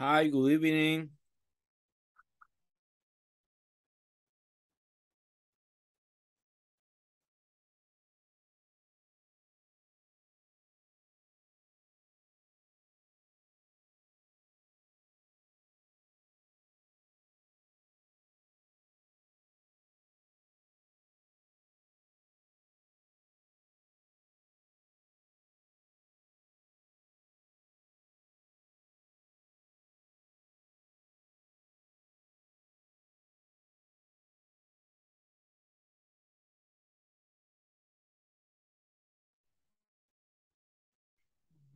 Hi, good evening.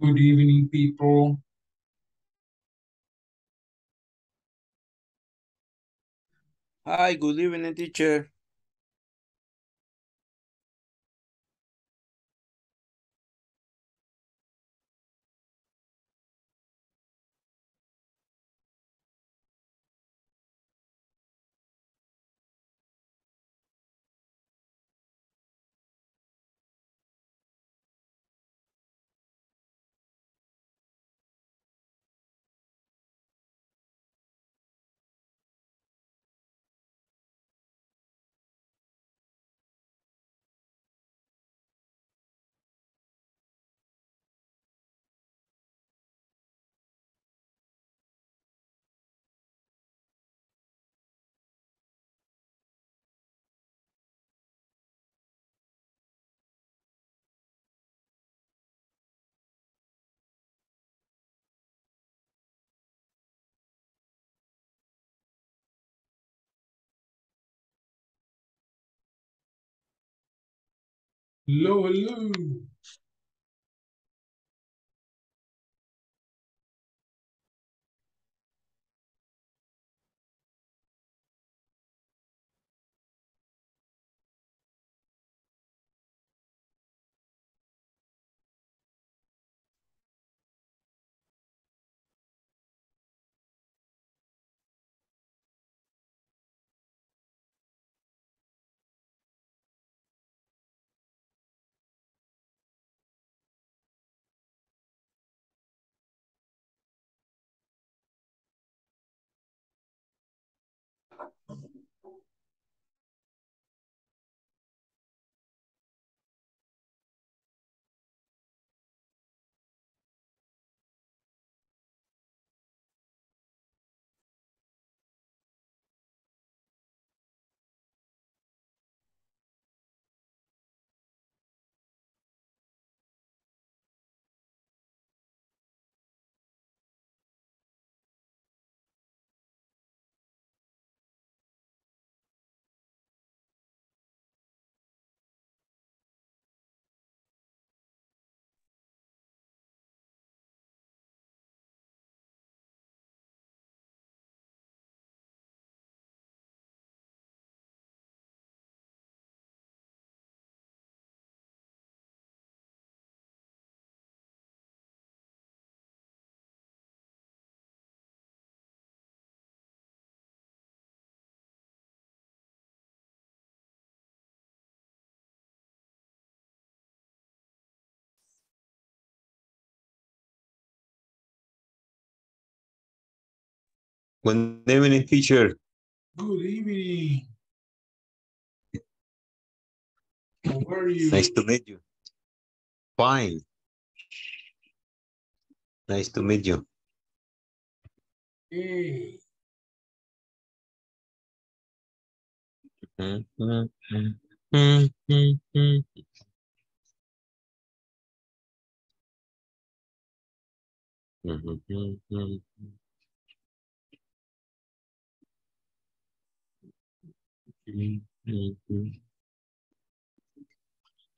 Good evening, people. Hi, good evening, teacher. Hello, hello. Good evening, teacher. Good evening. How are you? Nice to meet you. Fine. Nice to meet you. Hey.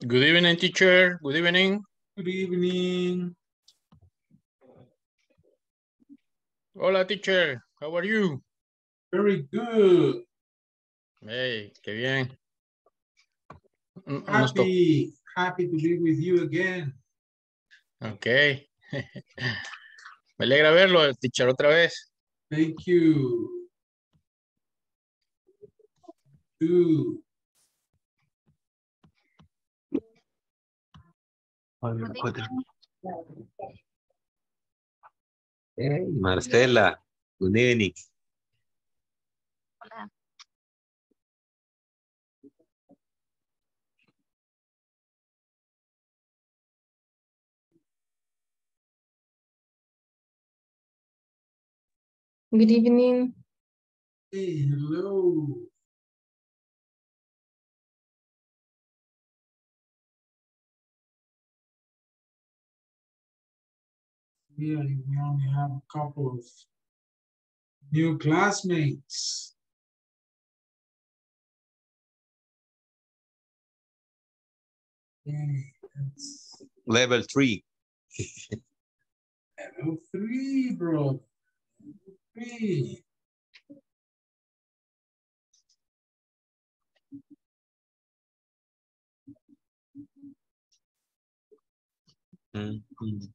Good evening, teacher. Good evening. Good evening. Hola, teacher. How are you? Very good. Hey, qué bien. Happy to be with you again. Okay. Me alegra verlo, teacher, otra vez. Thank you. Good Hey, Marcela, good evening. Hola. Good evening. Hey, hello. Really, we only have a couple of new classmates. Okay, level 3. Level 3, bro. Level 3. Mm-hmm.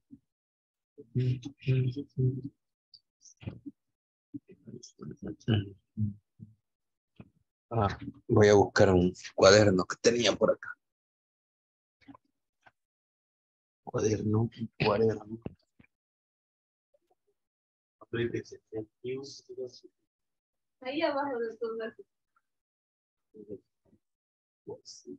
Ah, voy a buscar un cuaderno que tenía por acá. Cuaderno. Ahí abajo de estos versos. ¿Sí?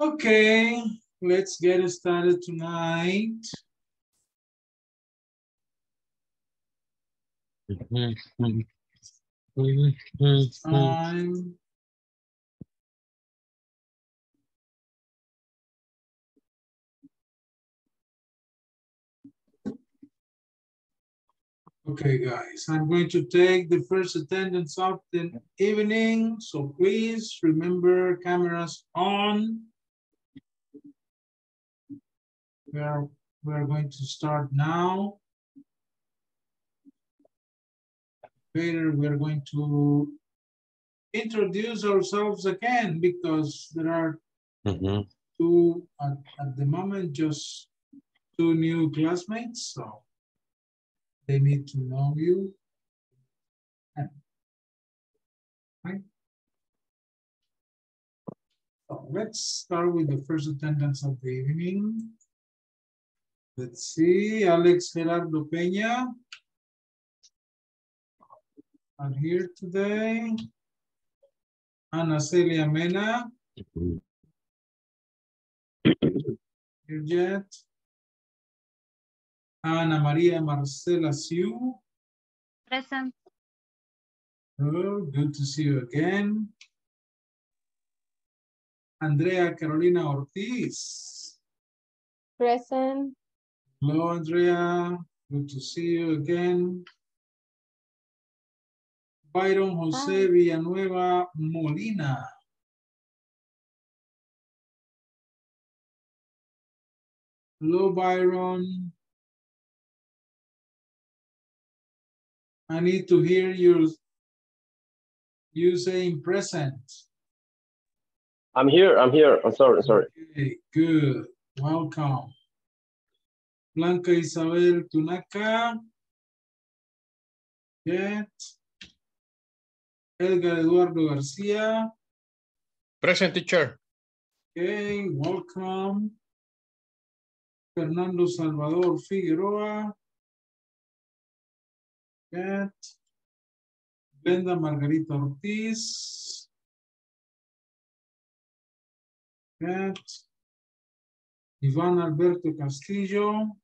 Okay, let's get started tonight. Okay, guys, I'm going to take the first attendance of the evening. So please remember cameras on. We are going to start now. Later, we are going to introduce ourselves again because there are two, at the moment, just two new classmates. So they need to know you. Right. So let's start with the first attendance of the evening. Let's see, Alex Gerardo Peña. Are here today. Ana Celia Mena. Here yet. Ana Maria Marcela Siu. Present. Oh, good to see you again. Andrea Carolina Ortiz. Present. Hello, Andrea. Good to see you again. Byron Jose Villanueva Molina. Hello, Byron. I need to hear you saying present. I'm here. I'm sorry. Okay, good. Welcome. Blanca Isabel Tunaca. Yet. Edgar Eduardo Garcia. Present, teacher. Okay, welcome. Fernando Salvador Figueroa. Cat. Brenda Margarita Ortiz. Cat. Iván Alberto Castillo.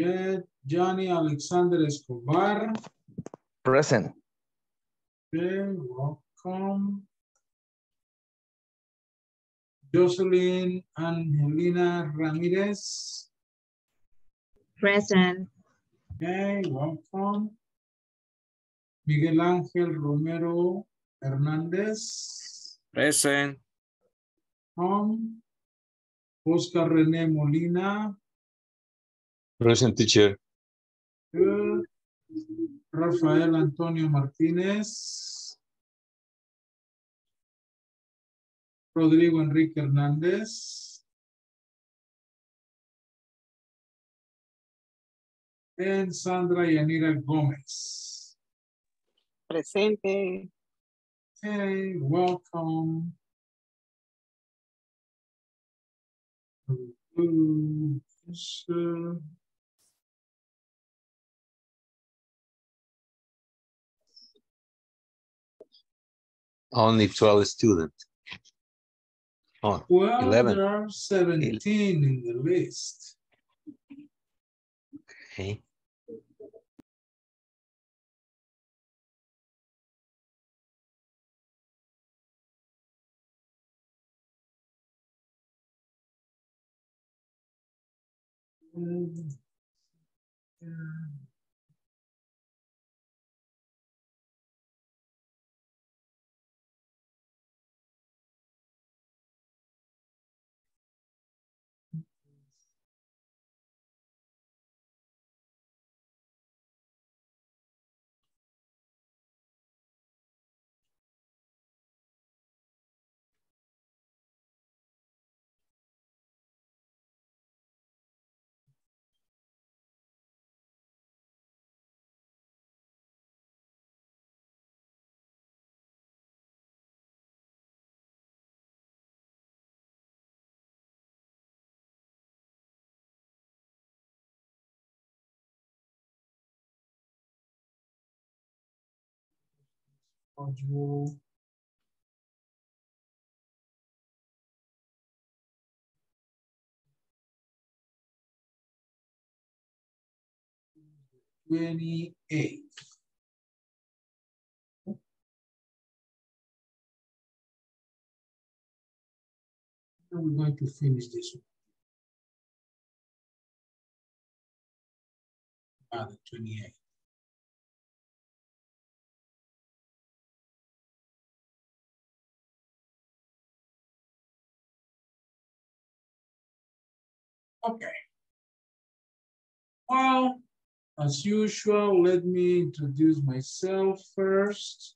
Cat. Johnny Alexander Escobar. Present. Okay, com. Jocelyn Angelina Ramirez. Present. Okay, welcome. Miguel Ángel Romero Hernández. Present. Oscar René Molina. Present, teacher. Good. Rafael Antonio Martínez. Rodrigo Enrique Hernández. And Sandra Yanira Gómez. Presente. Hey, welcome. Only 12 students. Oh, well, 11. There are 17 in the list. Okay. Module. I'm going to finish this one. Ah, the 28. Okay. Well, as usual, let me introduce myself first.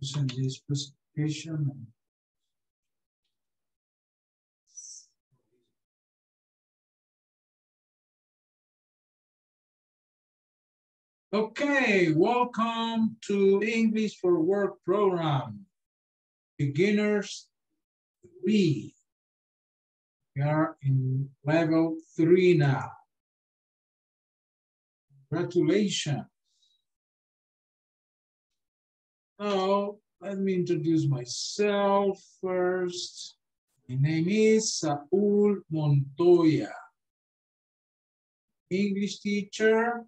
Present this presentation. Okay, welcome to English for Work program. Beginners 3. We are in level 3 now. Congratulations. Now, let me introduce myself first. My name is Saul Montoya, English teacher.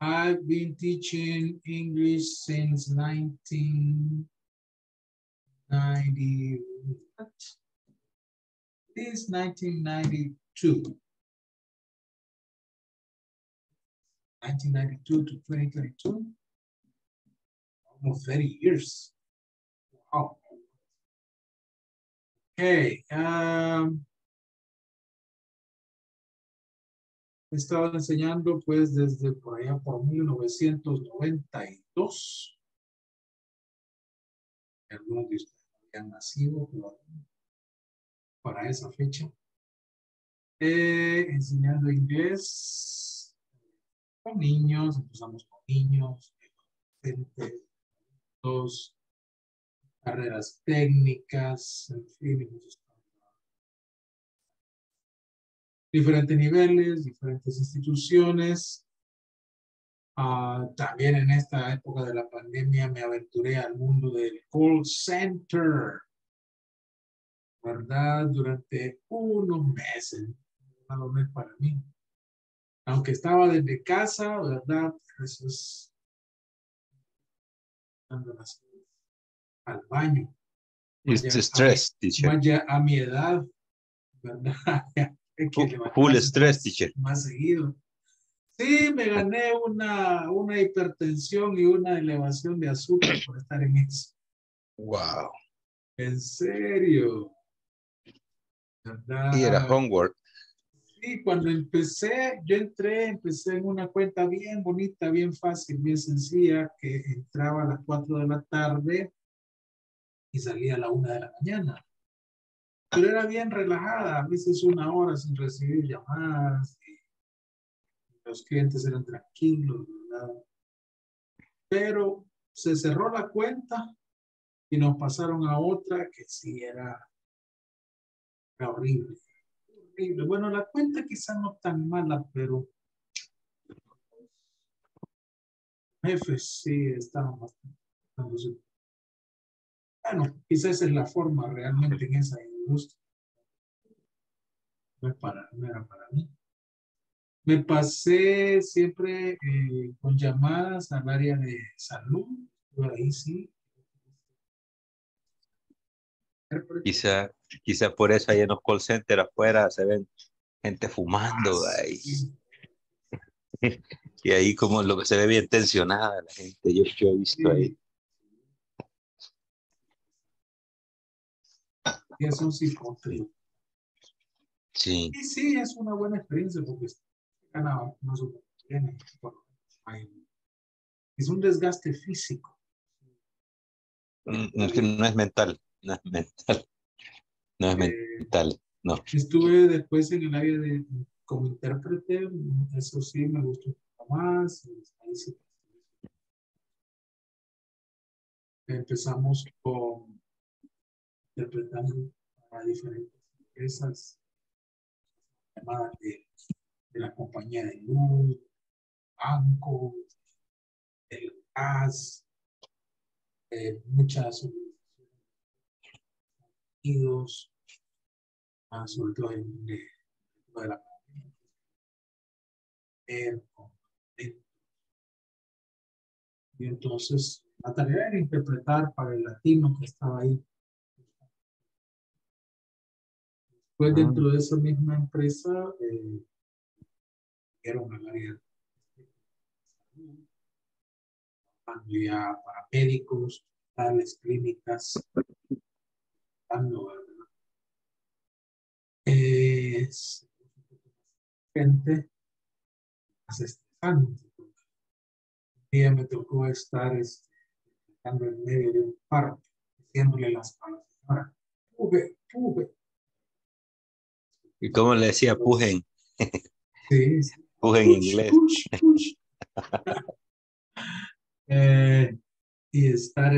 I've been teaching English since 1992 to 2022, almost 30 years. Wow. Okay. He estado enseñando pues desde por allá por 1992. Algunos de ustedes habían nacido, pero para esa fecha, enseñando inglés con niños, empezamos con niños, dos carreras técnicas, en fin, diferentes niveles, diferentes instituciones. También en esta época de la pandemia me aventuré al mundo del call center. ¿Verdad? Durante unos meses, un mes para mí. Aunque estaba desde casa, ¿verdad? Eso es cuando las al baño. It's the stress, teacher. Vaya a mi edad, ¿verdad? Full stress, teacher. Más seguido. Sí, me gané una hipertensión y una elevación de azúcar por estar en eso. Wow. En serio. ¿Verdad? Y era homework. Sí, cuando empecé, yo empecé en una cuenta bien bonita, bien fácil, bien sencilla, que entraba a las 4 de la tarde y salía a la 1 de la mañana. Pero era bien relajada, a veces una hora sin recibir llamadas. Los clientes eran tranquilos, ¿verdad? Pero se cerró la cuenta y nos pasaron a otra que sí era horrible. Horrible. Bueno, la cuenta quizás no tan mala, pero jefes sí estaban bastante. Bueno, quizás esa es la forma realmente en esa industria. No era para mí. Me pasé siempre con llamadas al área de salud. Por ahí sí. Quizá por eso ahí en los call centers afuera se ven gente fumando ahí. Sí. Y ahí como lo que se ve bien tensionada la gente. Yo he visto ahí. Es un psicólogo. Sí. Y sí, es una buena experiencia porque ganaba más o menos. Es un desgaste físico. No es mental. No es mental. No es mental. No. Estuve después en el área de como intérprete. Eso sí, me gustó un poco más. Ahí sí. Empezamos con interpretando a diferentes empresas. Llamadas de la compañía de luz, banco, el gas, muchas sonidos, sobre todo de la y entonces la tarea era interpretar para el latino que estaba ahí. Pues dentro de esa misma empresa era una área de salud, para médicos, tales clínicas, es gente más estresante. Un día me tocó estar estando en medio de un parque, diciéndole las palabras, pube. ¿Y cómo le decía? Pujen. Sí. Pujen en inglés. Push. Y estar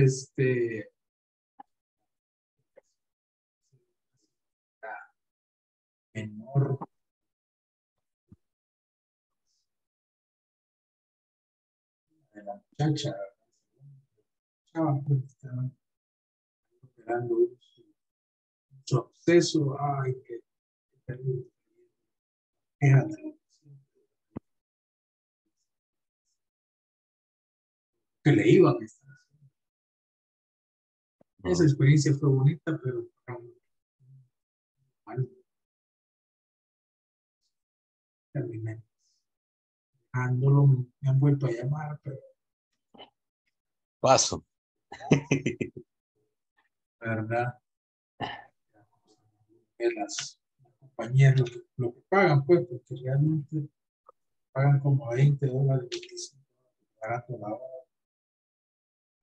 menor. De la muchacha. Estaban operando su obseso. Ay, que que le iban a estar haciendo. Esa experiencia fue bonita, pero bueno, terminé dejándolo. Me han vuelto a llamar, pero paso, ¿verdad? Compañías lo que pagan, pues, porque realmente pagan como $20, 25 barato la hora.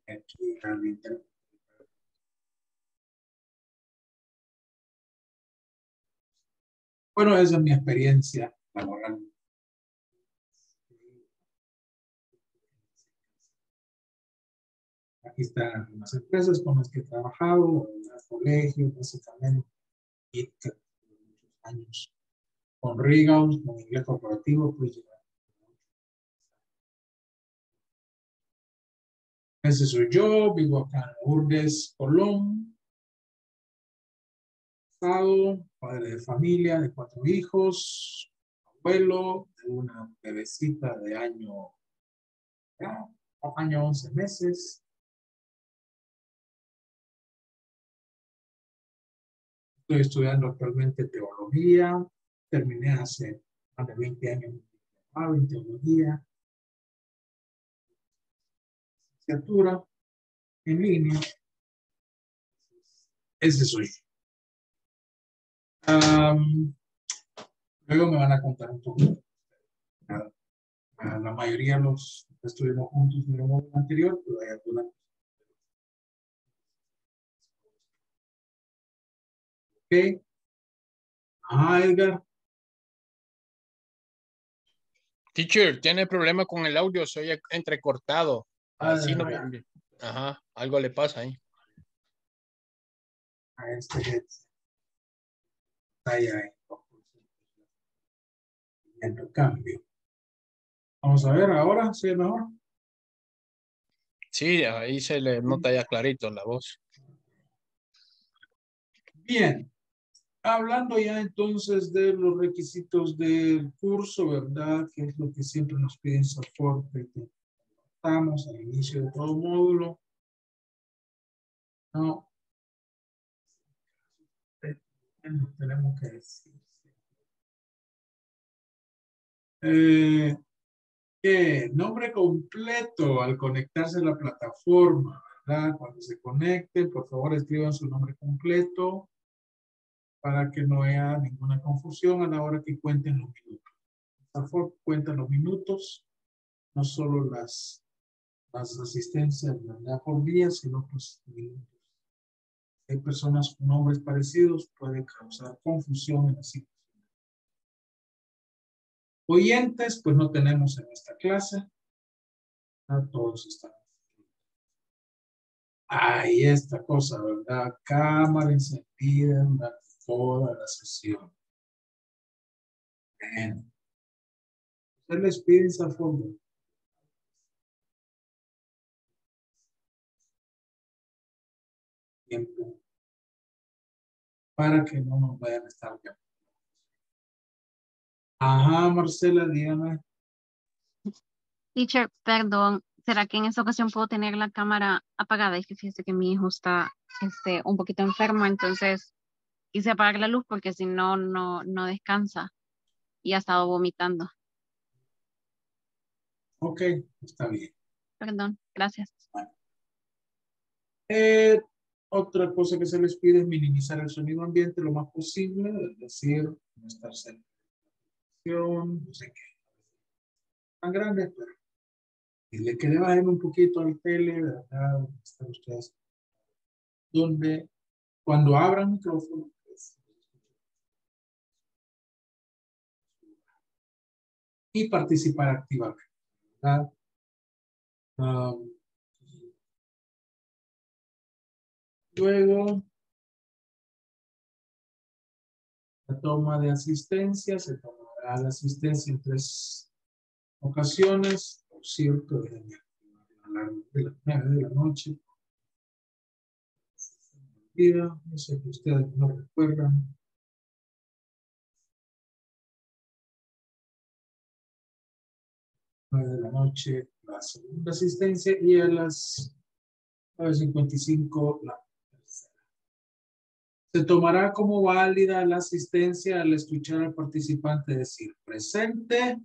Aquí realmente bueno, esa es mi experiencia laboral. Aquí están algunas empresas con las que he trabajado, en el colegio, básicamente, y años. Con Rigaud, con Inglés Corporativo, pues ese soy yo, vivo acá en Urdes, Colón, casado, padre de familia, de 4 hijos, abuelo, de una bebecita de año 11 meses, Estoy estudiando actualmente teología, terminé hace más de 20 años en teología, licenciatura en línea. Ese soy yo. Luego me van a contar un poco. La mayoría los estuvimos juntos en el módulo anterior, pero hay algunas. Ok. Ah, Edgar. Teacher, tiene problema con el audio, se oye entrecortado. Así no. Ajá, algo le pasa ahí. A este headset. Ahí, ahí. El cambio. Vamos a ver, ahora sí es mejor. Sí, ahí se le nota ya clarito la voz. Bien. Hablando ya entonces de los requisitos del curso, ¿verdad? Que es lo que siempre nos piden soporte. Estamos al inicio de todo módulo. No. No tenemos que decir. Nombre completo al conectarse a la plataforma, ¿verdad? Cuando se conecten, por favor escriban su nombre completo para que no haya ninguna confusión a la hora que cuenten los minutos. Por favor, cuentan los minutos, no solo las asistencias, ¿verdad? Por día, sino los minutos. Hay personas con nombres parecidos, pueden causar confusión en la situación. Oyentes, pues no tenemos en esta clase. No todos están. Ahí esta cosa, ¿verdad? Cámara encendida durante toda la sesión. Bien. Usted les pide esa fondo. Tiempo. Para que no nos vayan a estar llamando. Ajá, Marcela, Diana. Teacher, perdón, ¿será que en esta ocasión puedo tener la cámara apagada? Es que fíjese que mi hijo está un poquito enfermo, entonces quise apagar la luz porque si no, no descansa y ha estado vomitando. Ok, está bien. Perdón, gracias. Bueno. Otra cosa que se les pide es minimizar el sonido ambiente lo más posible, es decir, no estar cerca. No sé qué tan grande, pero dile que le bajen un poquito al tele, ¿verdad? Están ustedes donde cuando abran micrófono, pues, y participar activamente, ¿verdad? Luego la toma de asistencia se toma a la asistencia en 3 ocasiones, por cierto, a las 9 de la noche. No sé que ustedes no recuerdan. A las 9 de la noche, la segunda asistencia, y a las 9:55 la tercera. Se tomará como válida la asistencia al escuchar al participante decir presente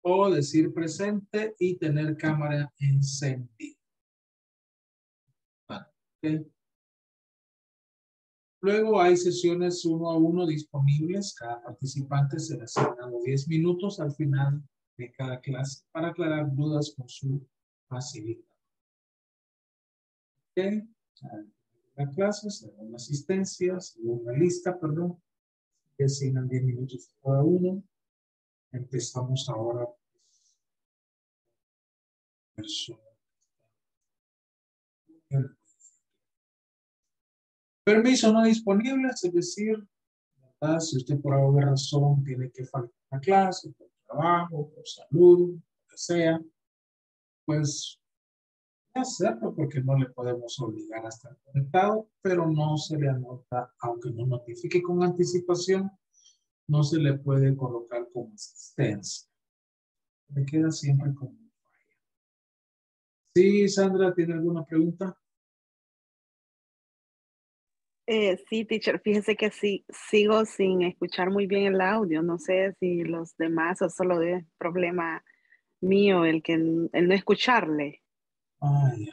o decir presente y tener cámara encendida. Okay. Luego hay sesiones 1 a 1 disponibles. Cada participante será asignado 10 minutos al final de cada clase para aclarar dudas con su facilitador. Okay. La clase, según la asistencia, según la lista, perdón, que asignan 10 minutos cada uno. Empezamos ahora. Permiso no disponible, es decir, ¿verdad? Si usted por alguna razón tiene que faltar a clase, por trabajo, por salud, lo que sea, pues hacerlo porque no le podemos obligar a estar conectado, pero no se le anota, aunque no notifique con anticipación, no se le puede colocar como asistencia. Me queda siempre como falla. Sí, Sandra, ¿tiene alguna pregunta? Sí, teacher, fíjese que sí, sigo sin escuchar muy bien el audio. No sé si los demás o solo es problema mío el no escucharle. Ay,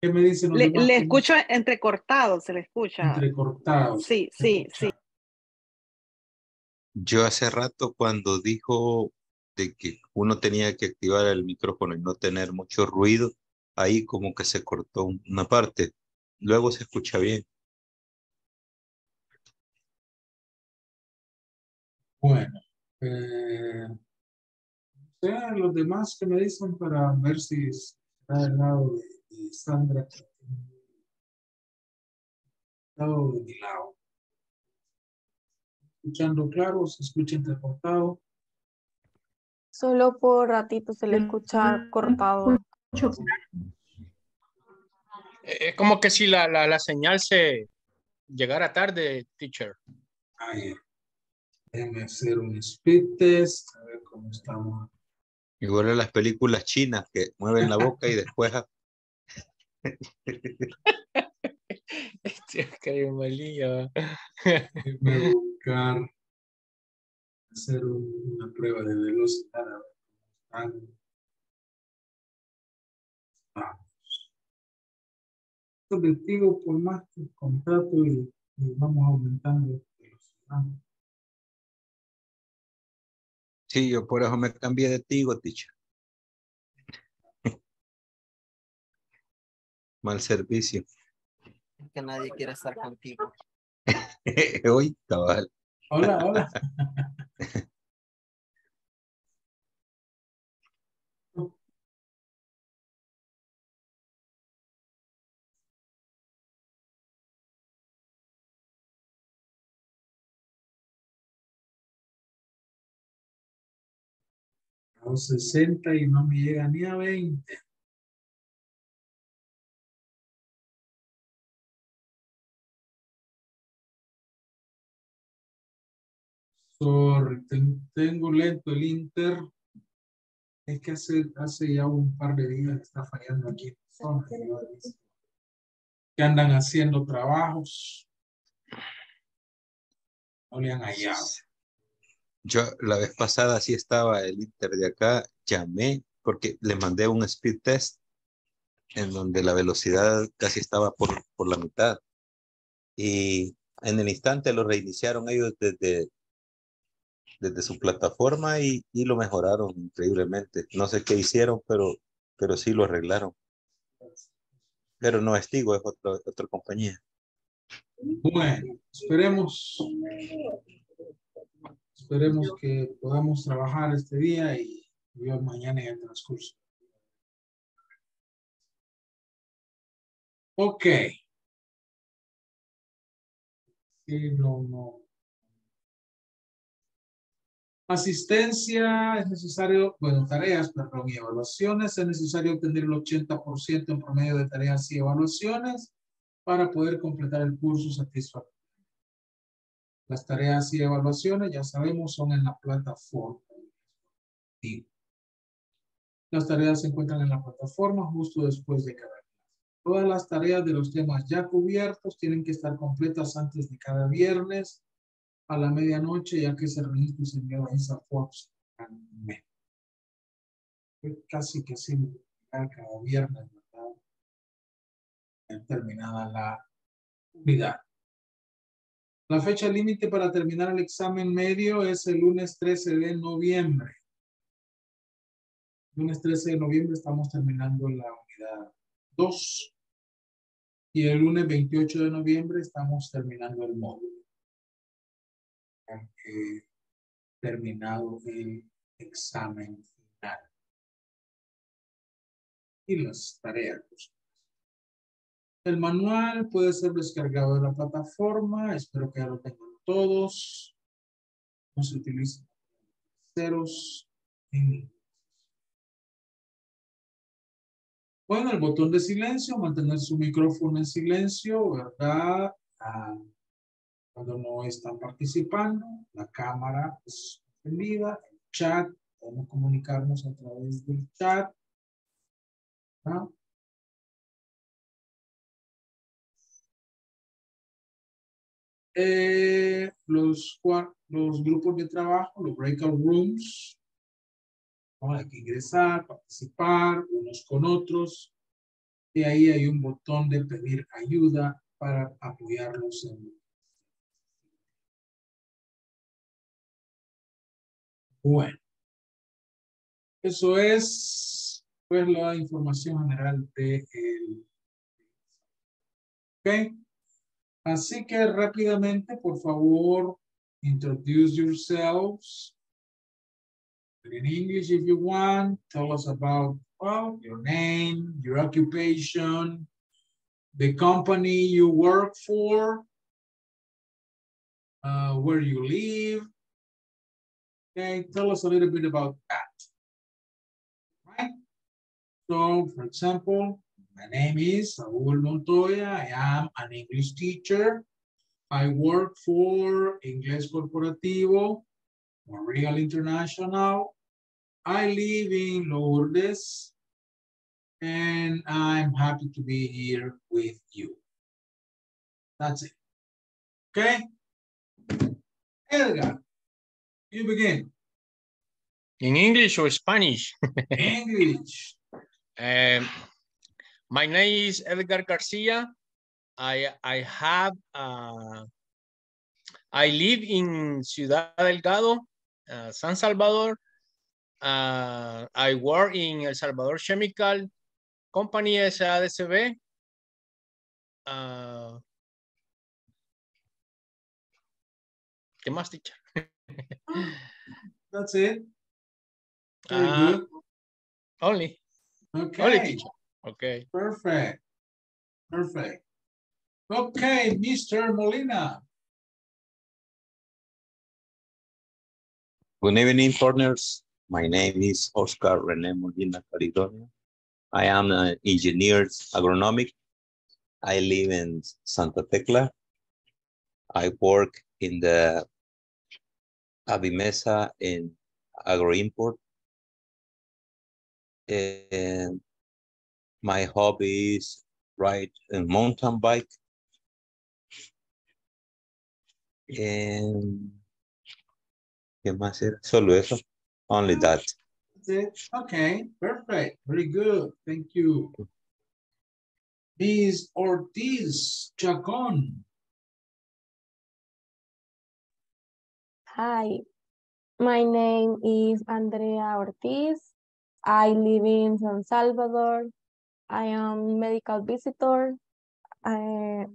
¿qué me dicen los demás? Le escucho entrecortado, se le escucha. Entrecortado. Sí, sí, sí. Yo hace rato cuando dijo de que uno tenía que activar el micrófono y no tener mucho ruido, ahí como que se cortó una parte. Luego se escucha bien. Bueno, sean los demás que me dicen para ver si está del lado de Sandra. Del lado de mi lado. ¿Escuchando claro? ¿Se escucha entrecortado? Solo por ratito se le escucha cortado. Es como que si la señal se llegara tarde, teacher. Ah, yeah. Déjenme hacer un speed test, a ver cómo estamos. Igual a las películas chinas que mueven la boca y después... Este es carimalía. Voy a buscar hacer una prueba de velocidad. A ver. Vamos. Objetivo por más que contrato y vamos aumentando velocidad. Sí, yo por eso me cambié de tigo, teacher. Mal servicio. Es que nadie quiere estar contigo. Hoy, cabal. Hola, hola. A los 60 y no me llega ni a 20. Sorry, tengo lento el Inter. Es que hace ya un par de días que está fallando aquí. Que andan haciendo trabajos. No le han hallado. Yo la vez pasada sí estaba el Inter de acá, llamé porque le mandé un speed test en donde la velocidad casi estaba por la mitad y en el instante lo reiniciaron ellos desde su plataforma y lo mejoraron increíblemente. No sé qué hicieron, pero sí lo arreglaron. Pero no es Tigo, es otra compañía. Bueno, Esperemos que podamos trabajar este día y yo mañana en el transcurso. Ok. Sí, no. Asistencia es necesario, bueno, tareas, perdón, y evaluaciones. Es necesario obtener el 80% en promedio de tareas y evaluaciones para poder completar el curso satisfactoriamente. Las tareas y evaluaciones, ya sabemos, son en la plataforma. Las tareas se encuentran en la plataforma justo después de cada clase. Todas las tareas de los temas ya cubiertos tienen que estar completas antes de cada viernes a la medianoche, ya que se registra y se envía a esa FOPS. Casi que sí, cada viernes, ¿verdad? Terminada la unidad. La fecha límite para terminar el examen medio es el lunes 13 de noviembre. Lunes 13 de noviembre estamos terminando la unidad 2. Y el lunes 28 de noviembre estamos terminando el módulo. Terminado el examen final. Y las tareas. El manual puede ser descargado de la plataforma. Espero que ya lo tengan todos. No se utilicen ceros. Bueno, el botón de silencio, mantener su micrófono en silencio, ¿verdad? Cuando no están participando, la cámara es encendida, el chat, podemos comunicarnos a través del chat, ¿verdad? los grupos de trabajo, los breakout rooms. Hay que ingresar, participar unos con otros. Y ahí hay un botón de pedir ayuda para apoyarlos en. Bueno, eso es pues la información general de el. Ok, así que rápidamente, por favor, introduce yourselves. In English, if you want, tell us about your name, your occupation, the company you work for, where you live. Okay, tell us a little bit about that. All right? So, for example, my name is Saul Montoya. I am an English teacher. I work for English Corporativo Royal International. I live in Lourdes, and I'm happy to be here with you. That's it. Okay? Edgar, you begin. In English or Spanish? English. My name is Edgar Garcia. I live in Ciudad Delgado, San Salvador. I work in El Salvador Chemical Company SADCV. ¿Qué más, teacher? That's it. Only. Okay. Only, teacher. Okay. Perfect. Perfect. Okay, Mr. Molina. Good evening, partners. My name is Oscar René Molina Calidonia. I am an engineer agronomic. I live in Santa Tecla. I work in the Abimesa in Agroimport. And my hobby is ride a mountain bike. And ¿qué más era? Solo eso. Only that. That's it. Okay, perfect. Very good. Thank you. Ms. Ortiz Chacon. Hi, my name is Andrea Ortiz. I live in San Salvador. I am medical visitor in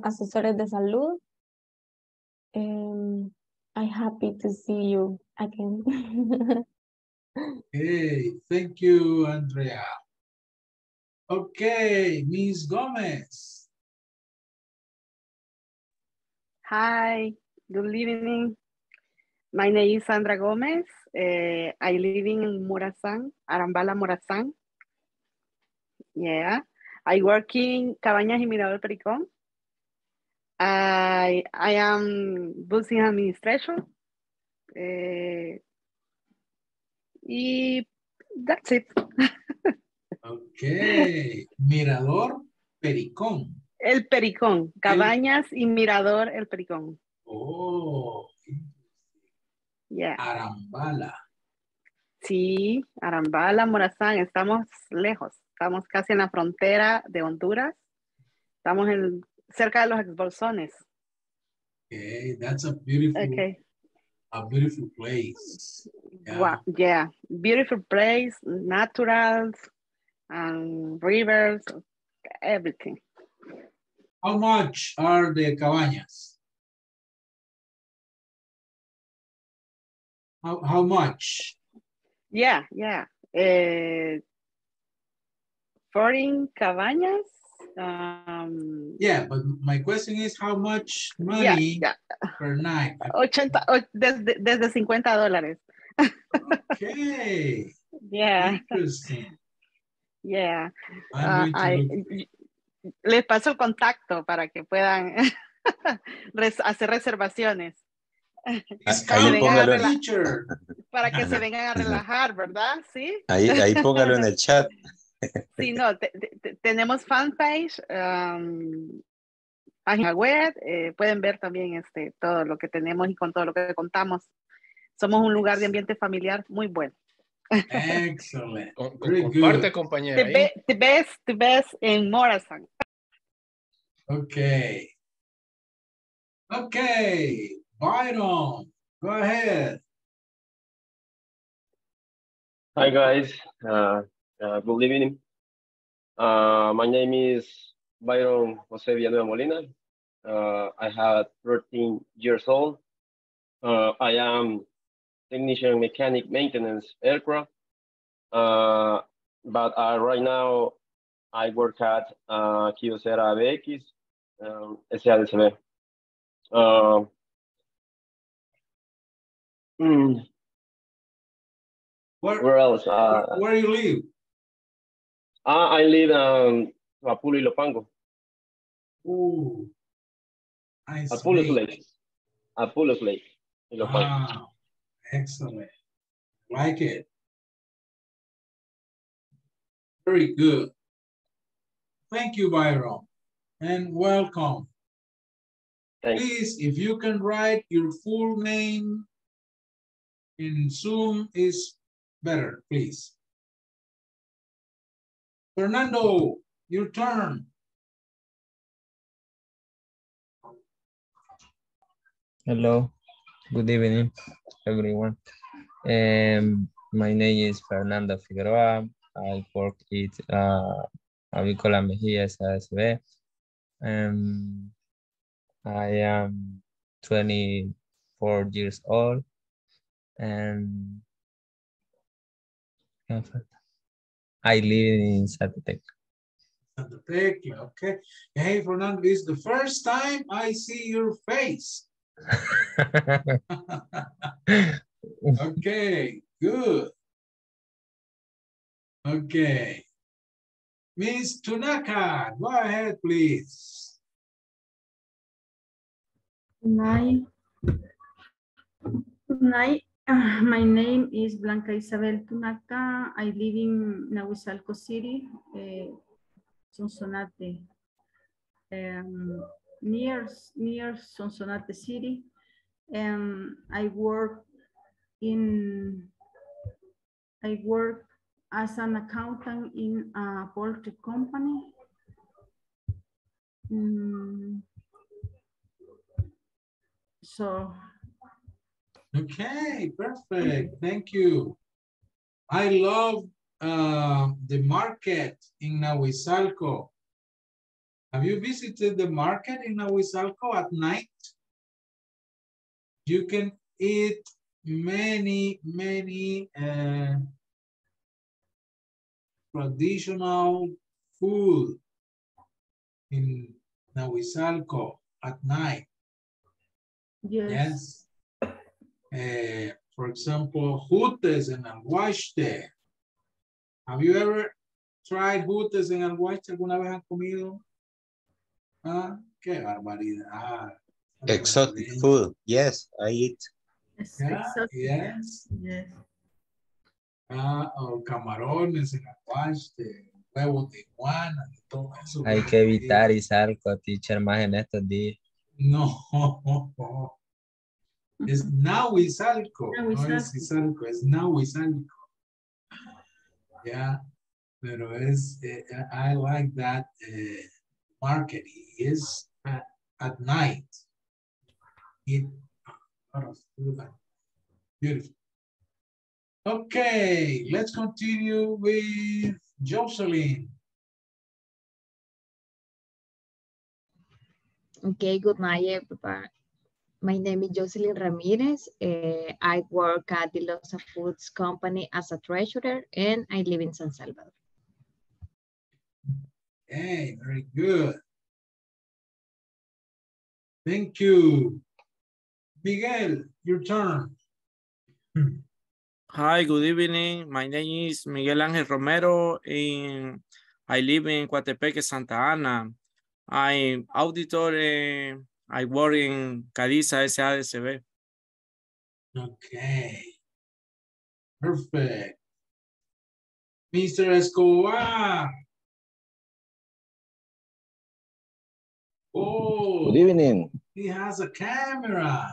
Asesores de Salud. I'm happy to see you again. Okay, thank you, Andrea. Okay, Ms. Gomez. Hi, good evening. My name is Sandra Gomez. I live in Morazán, Arambala, Morazán. Yeah, I work in Cabañas y Mirador Pericón. I am business administration. That's it. Okay, Mirador Pericón. El Pericón, Cabañas y Mirador El Pericón. Oh, yeah. Arambala. Sí, Arambala, Morazán, estamos lejos. Estamos casi en la frontera de Honduras. Estamos en cerca de los exbolsones. Okay, that's a beautiful, a beautiful place. Yeah. Wow, yeah, beautiful place, naturals, and rivers, everything. How much are the cabañas? How much? Yeah, yeah. 14 cabañas. Yeah, but my question is how much money per night? Desde $50. Okay. Yeah. Interesting. Yeah. Les paso el contacto para que puedan hacer reservaciones. Para que se vengan a relajar, ¿verdad? Sí. Ahí póngalo en el chat. Sí, no, tenemos fanpage página web, pueden ver también todo lo que tenemos y con todo lo que contamos. Somos un lugar de ambiente familiar muy bueno. Excellent. Comparte, compañera. The best in Morrison. Okay. Okay. Byron, go ahead. Hi, guys. Good evening. My name is Byron Jose Villanueva Molina. I have 13 years old. I am technician mechanic maintenance aircraft. But right now, I work at Kyocera BX SADCV. Where else? Where do you live? I live in Apulo Ilopango. Ooh, nice. Apulo Lake. Wow, excellent. Like it. Very good. Thank you, Byron, and welcome. Thanks. Please, if you can write your full name in Zoom is better, please. Fernando, your turn. Hello, good evening, everyone. My name is Fernando Figueroa. I work at Avicola Mejia SASB. I am 24 years old. And I live in Zacatecas. Okay. Hey, Fernando, it's the first time I see your face. Okay, good. Okay. Miss Tunaka, go ahead, please. Good night. My name is Blanca Isabel Tunaka. I live in Nahuizalco City, Sonsonate, near Sonsonate City. I work in. I work as an accountant in a poultry company. Okay, perfect. Thank you. I love the market in Nahuizalco. Have you visited the market in Nahuizalco at night? You can eat many traditional food in Nahuizalco at night. Yes. For example, jutes and alhuaste. Have you ever tried jutes and alhuaste? ¿Alguna vez han comido? Ah, qué barbaridad. Ah, exotic food. Yes, I eat. Yeah, yes. Yes. Ah, o camarones en alhuaste, huevos de iguana, todo eso. Hay que evitar y salco, teacher, más en estos días. No. Es Nahuizalco, no es Izalco, es Nahuizalco. Yeah, pero es, I like that market. It is at night. It, beautiful. Okay, let's continue with Jocelyn. Okay, good night, everybody. My name is Jocelyn Ramirez. I work at the Loza Foods Company as a treasurer, and I live in San Salvador. Hey, very good. Thank you. Miguel, your turn. Hi, good evening. My name is Miguel Ángel Romero, and I live in Coatepeque, Santa Ana. I'm auditor. I work in Cadiza S A D C B. Okay. Perfect. Mr. Escobar. Oh, good evening. He has a camera.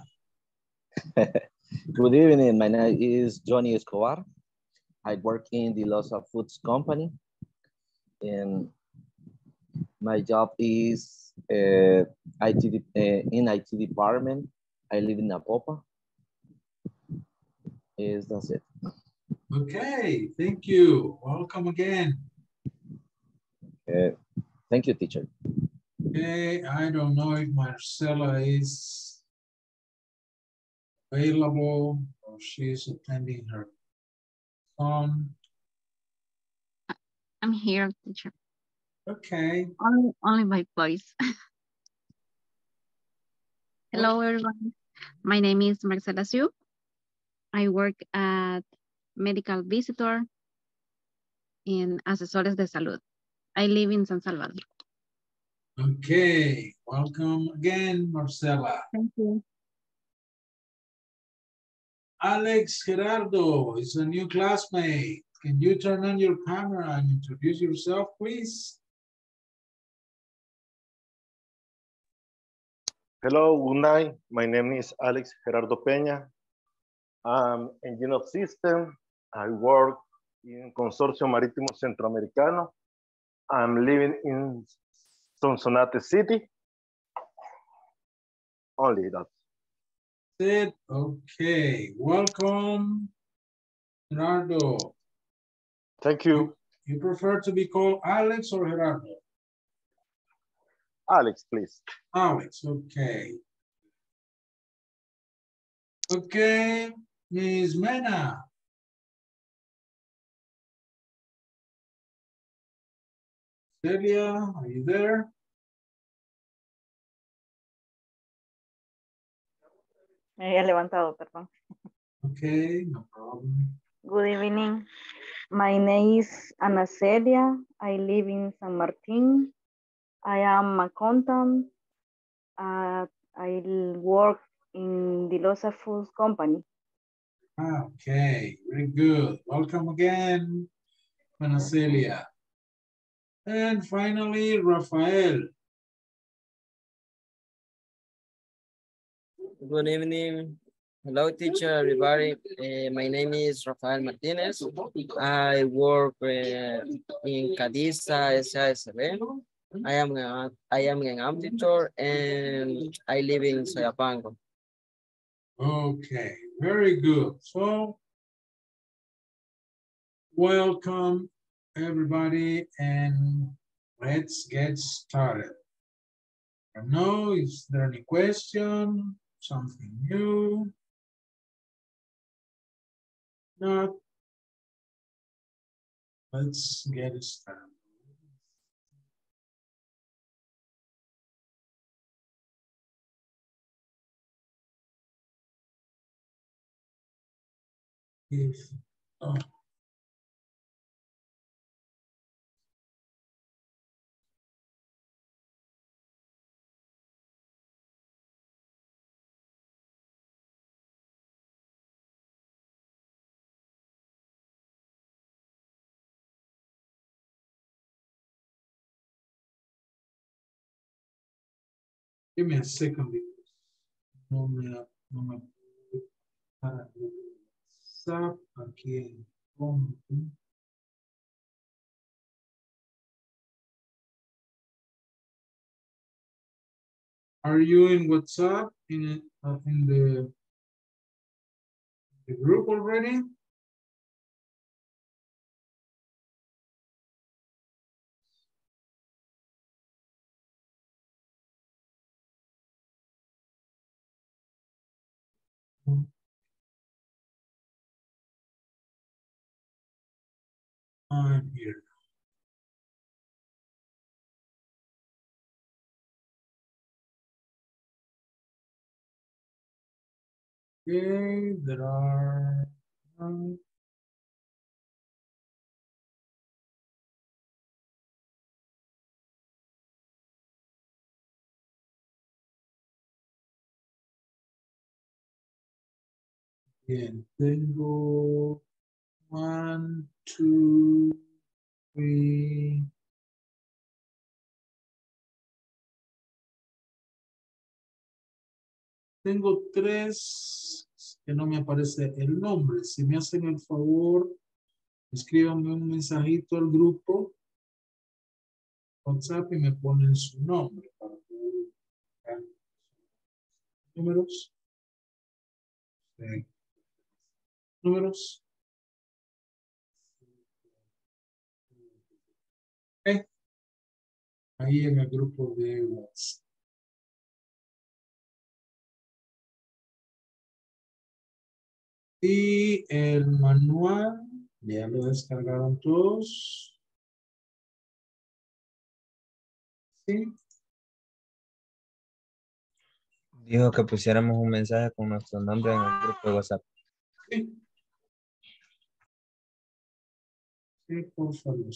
Good evening. My name is Johnny Escobar. I work in the Loza Foods Company, and my job is in IT department. I live in Apopa. Yes, that's it. Okay, thank you. Welcome again. Thank you, teacher. Okay, I don't know if Marcela is available or she's attending her son. I'm here, teacher. Okay. Only my voice. Hello, everyone. My name is Marcela Siu. I work at Medical Visitor in Asesores de Salud. I live in San Salvador. Okay, welcome again, Marcela. Thank you. Alex Gerardo is a new classmate. Can you turn on your camera and introduce yourself, please? Hello, good night. My name is Alex Gerardo Peña. I'm engineer of system. I work in Consorcio Maritimo Centroamericano. I'm living in Sonsonate City. Only that. That's it. Okay. Welcome, Gerardo. Thank you. You prefer to be called Alex or Gerardo? Alex, please. Alex, okay. Okay, Ms. Mena. Celia, are you there? Me había levantado, perdón. Okay, no problem. Good evening. My name is Ana Celia. I live in San Martin. I am a accountant. I work in the Loza Foods Company. Okay, very good. Welcome again, Ana Celia. And finally, Rafael. Good evening. Hello, teacher, everybody. My name is Rafael Martinez. I work in Cadiza SASB. I am an auditor and I live in Soyapango. Okay, very good. So, welcome everybody and let's get started. I don't know, is there any question, something new? Not. Let's get started. Give me a second because no me para WhatsApp aquí en compu. Are you in WhatsApp in the group already? I'm here. Okay, there are. Bien, tengo 1, 2, 3. Tengo tres que no me aparece el nombre. Si me hacen el favor, escríbanme un mensajito al grupo WhatsApp y me ponen su nombre para poder números. Sí. Números. Okay. Ahí en el grupo de WhatsApp. Y el manual, ya lo descargaron todos. Sí. Dijo que pusiéramos un mensaje con nuestro nombre en el grupo de WhatsApp. Sí. Sí, por favor.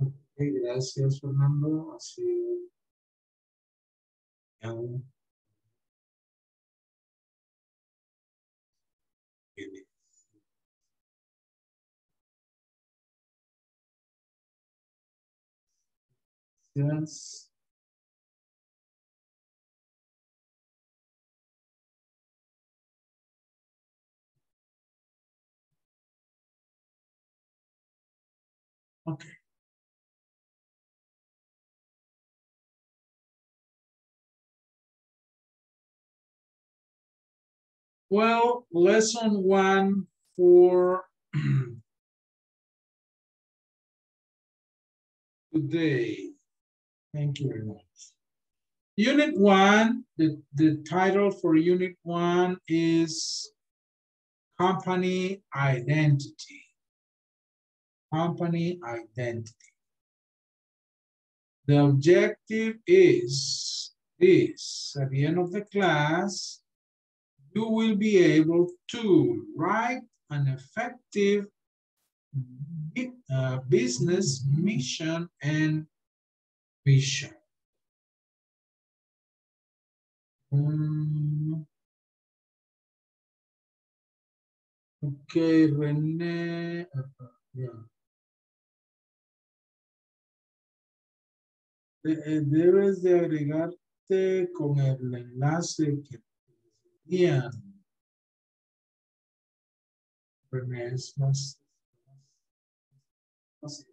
Okay, gracias, Fernando. Así. Ya. Yes. Okay. Well, lesson one for today. Thank you very much. Unit one, the title for unit one is company identity. Company identity. The objective is this. At the end of the class, you will be able to write an effective business mission and vision. Okay, René. Yeah. Debes de agregarte con el enlace que tenían. René, es más fácil.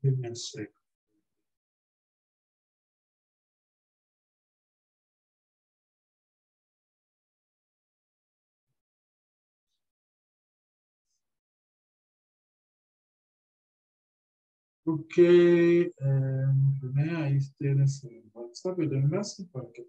Give me a second. Ok, René, ahí tienes el WhatsApp, el enlace para que...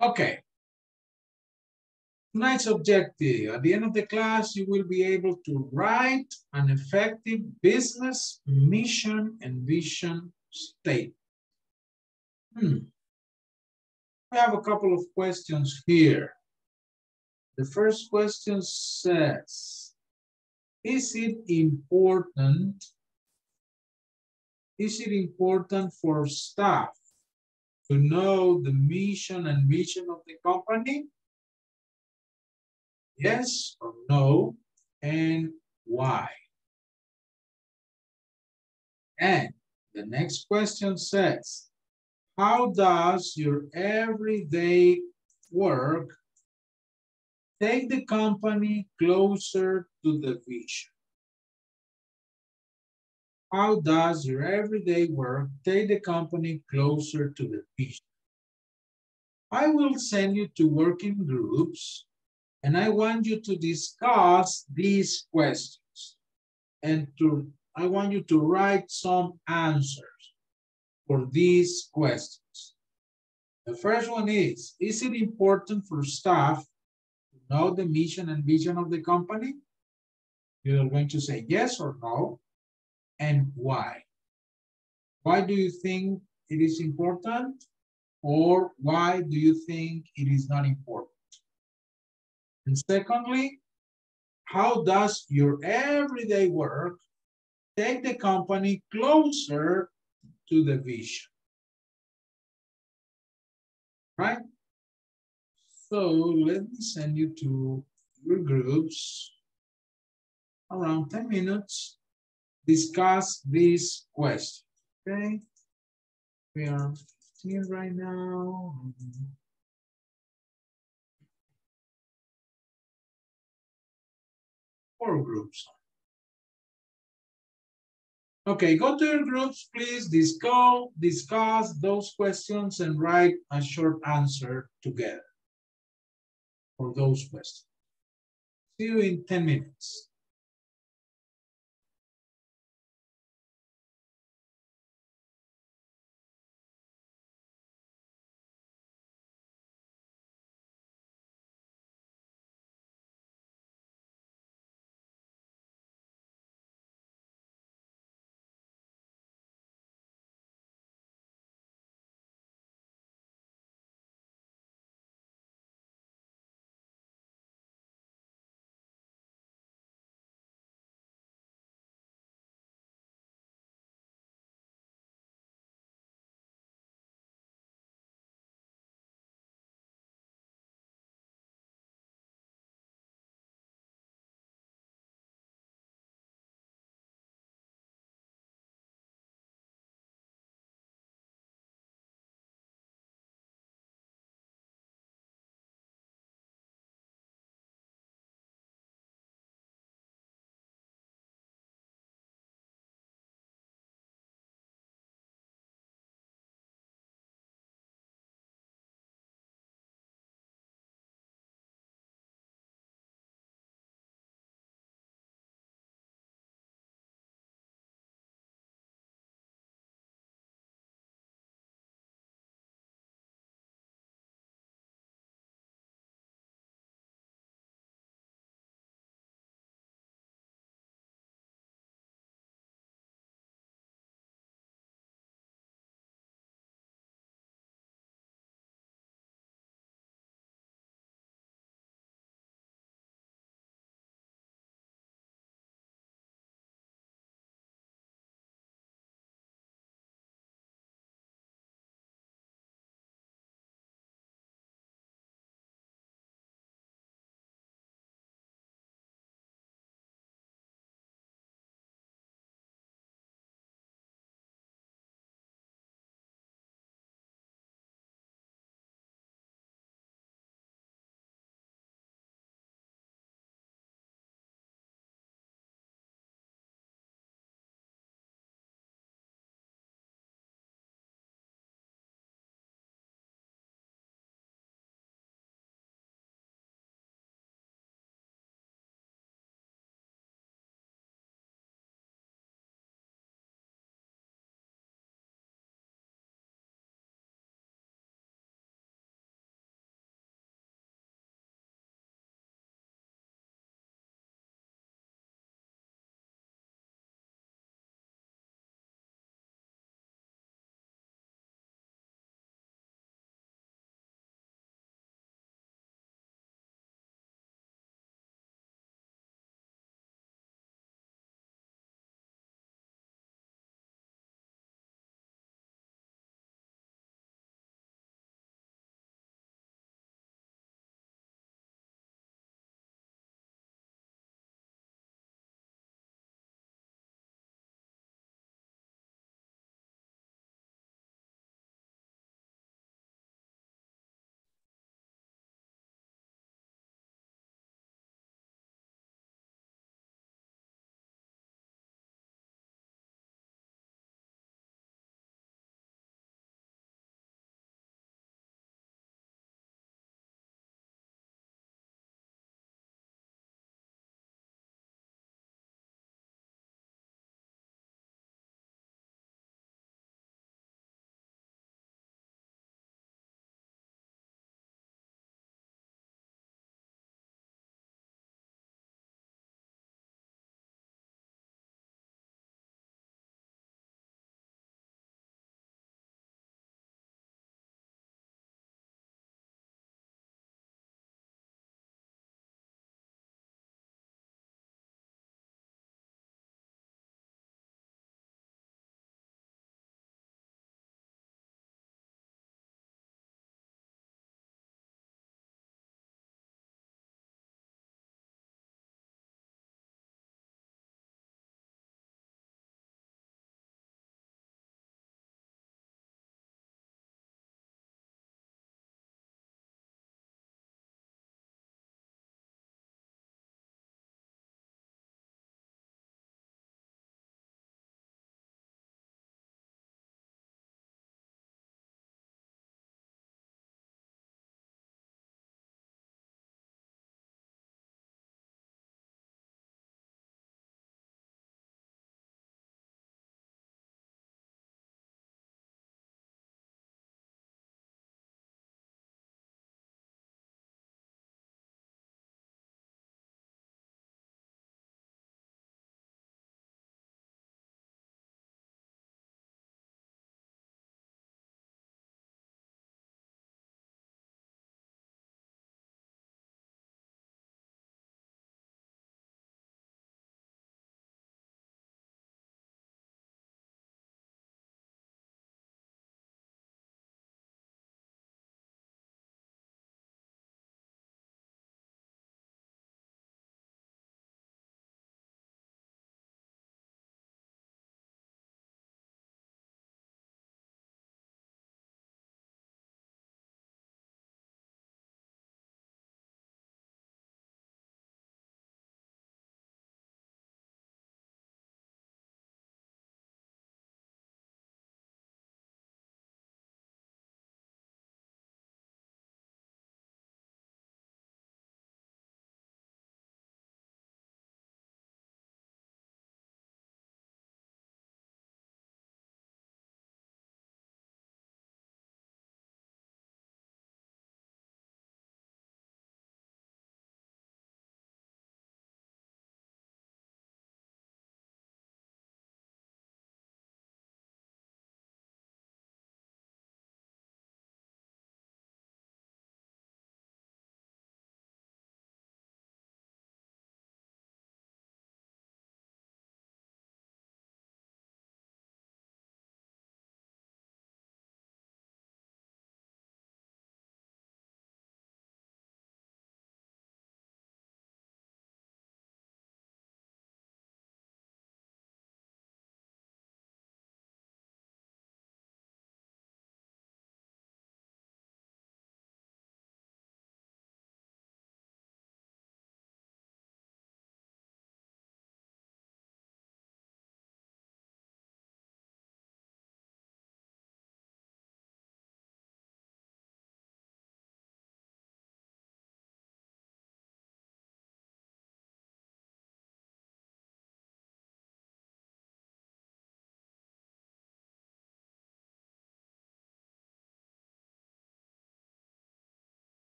Okay. Tonight's objective. At the end of the class, you will be able to write an effective business mission and vision statement. We have a couple of questions here. The first question says, is it important for staff to know the mission and vision of the company? Yes or no, and why? And the next question says, how does your everyday work take the company closer to the vision? How does your everyday work take the company closer to the vision? I will send you to working groups, and I want you to discuss these questions. And I want you to write some answers for these questions. The first one is it important for staff to know the mission and vision of the company, you're going to say yes or no, and why. Why do you think it is important, or why do you think it is not important? And secondly, how does your everyday work take the company closer to the vision? Right? So let me send you to your groups around 10 minutes. Discuss this question. Okay? We are here right now. Four groups. Okay, go to your groups, please. Discuss those questions and write a short answer together for those questions. See you in 10 minutes.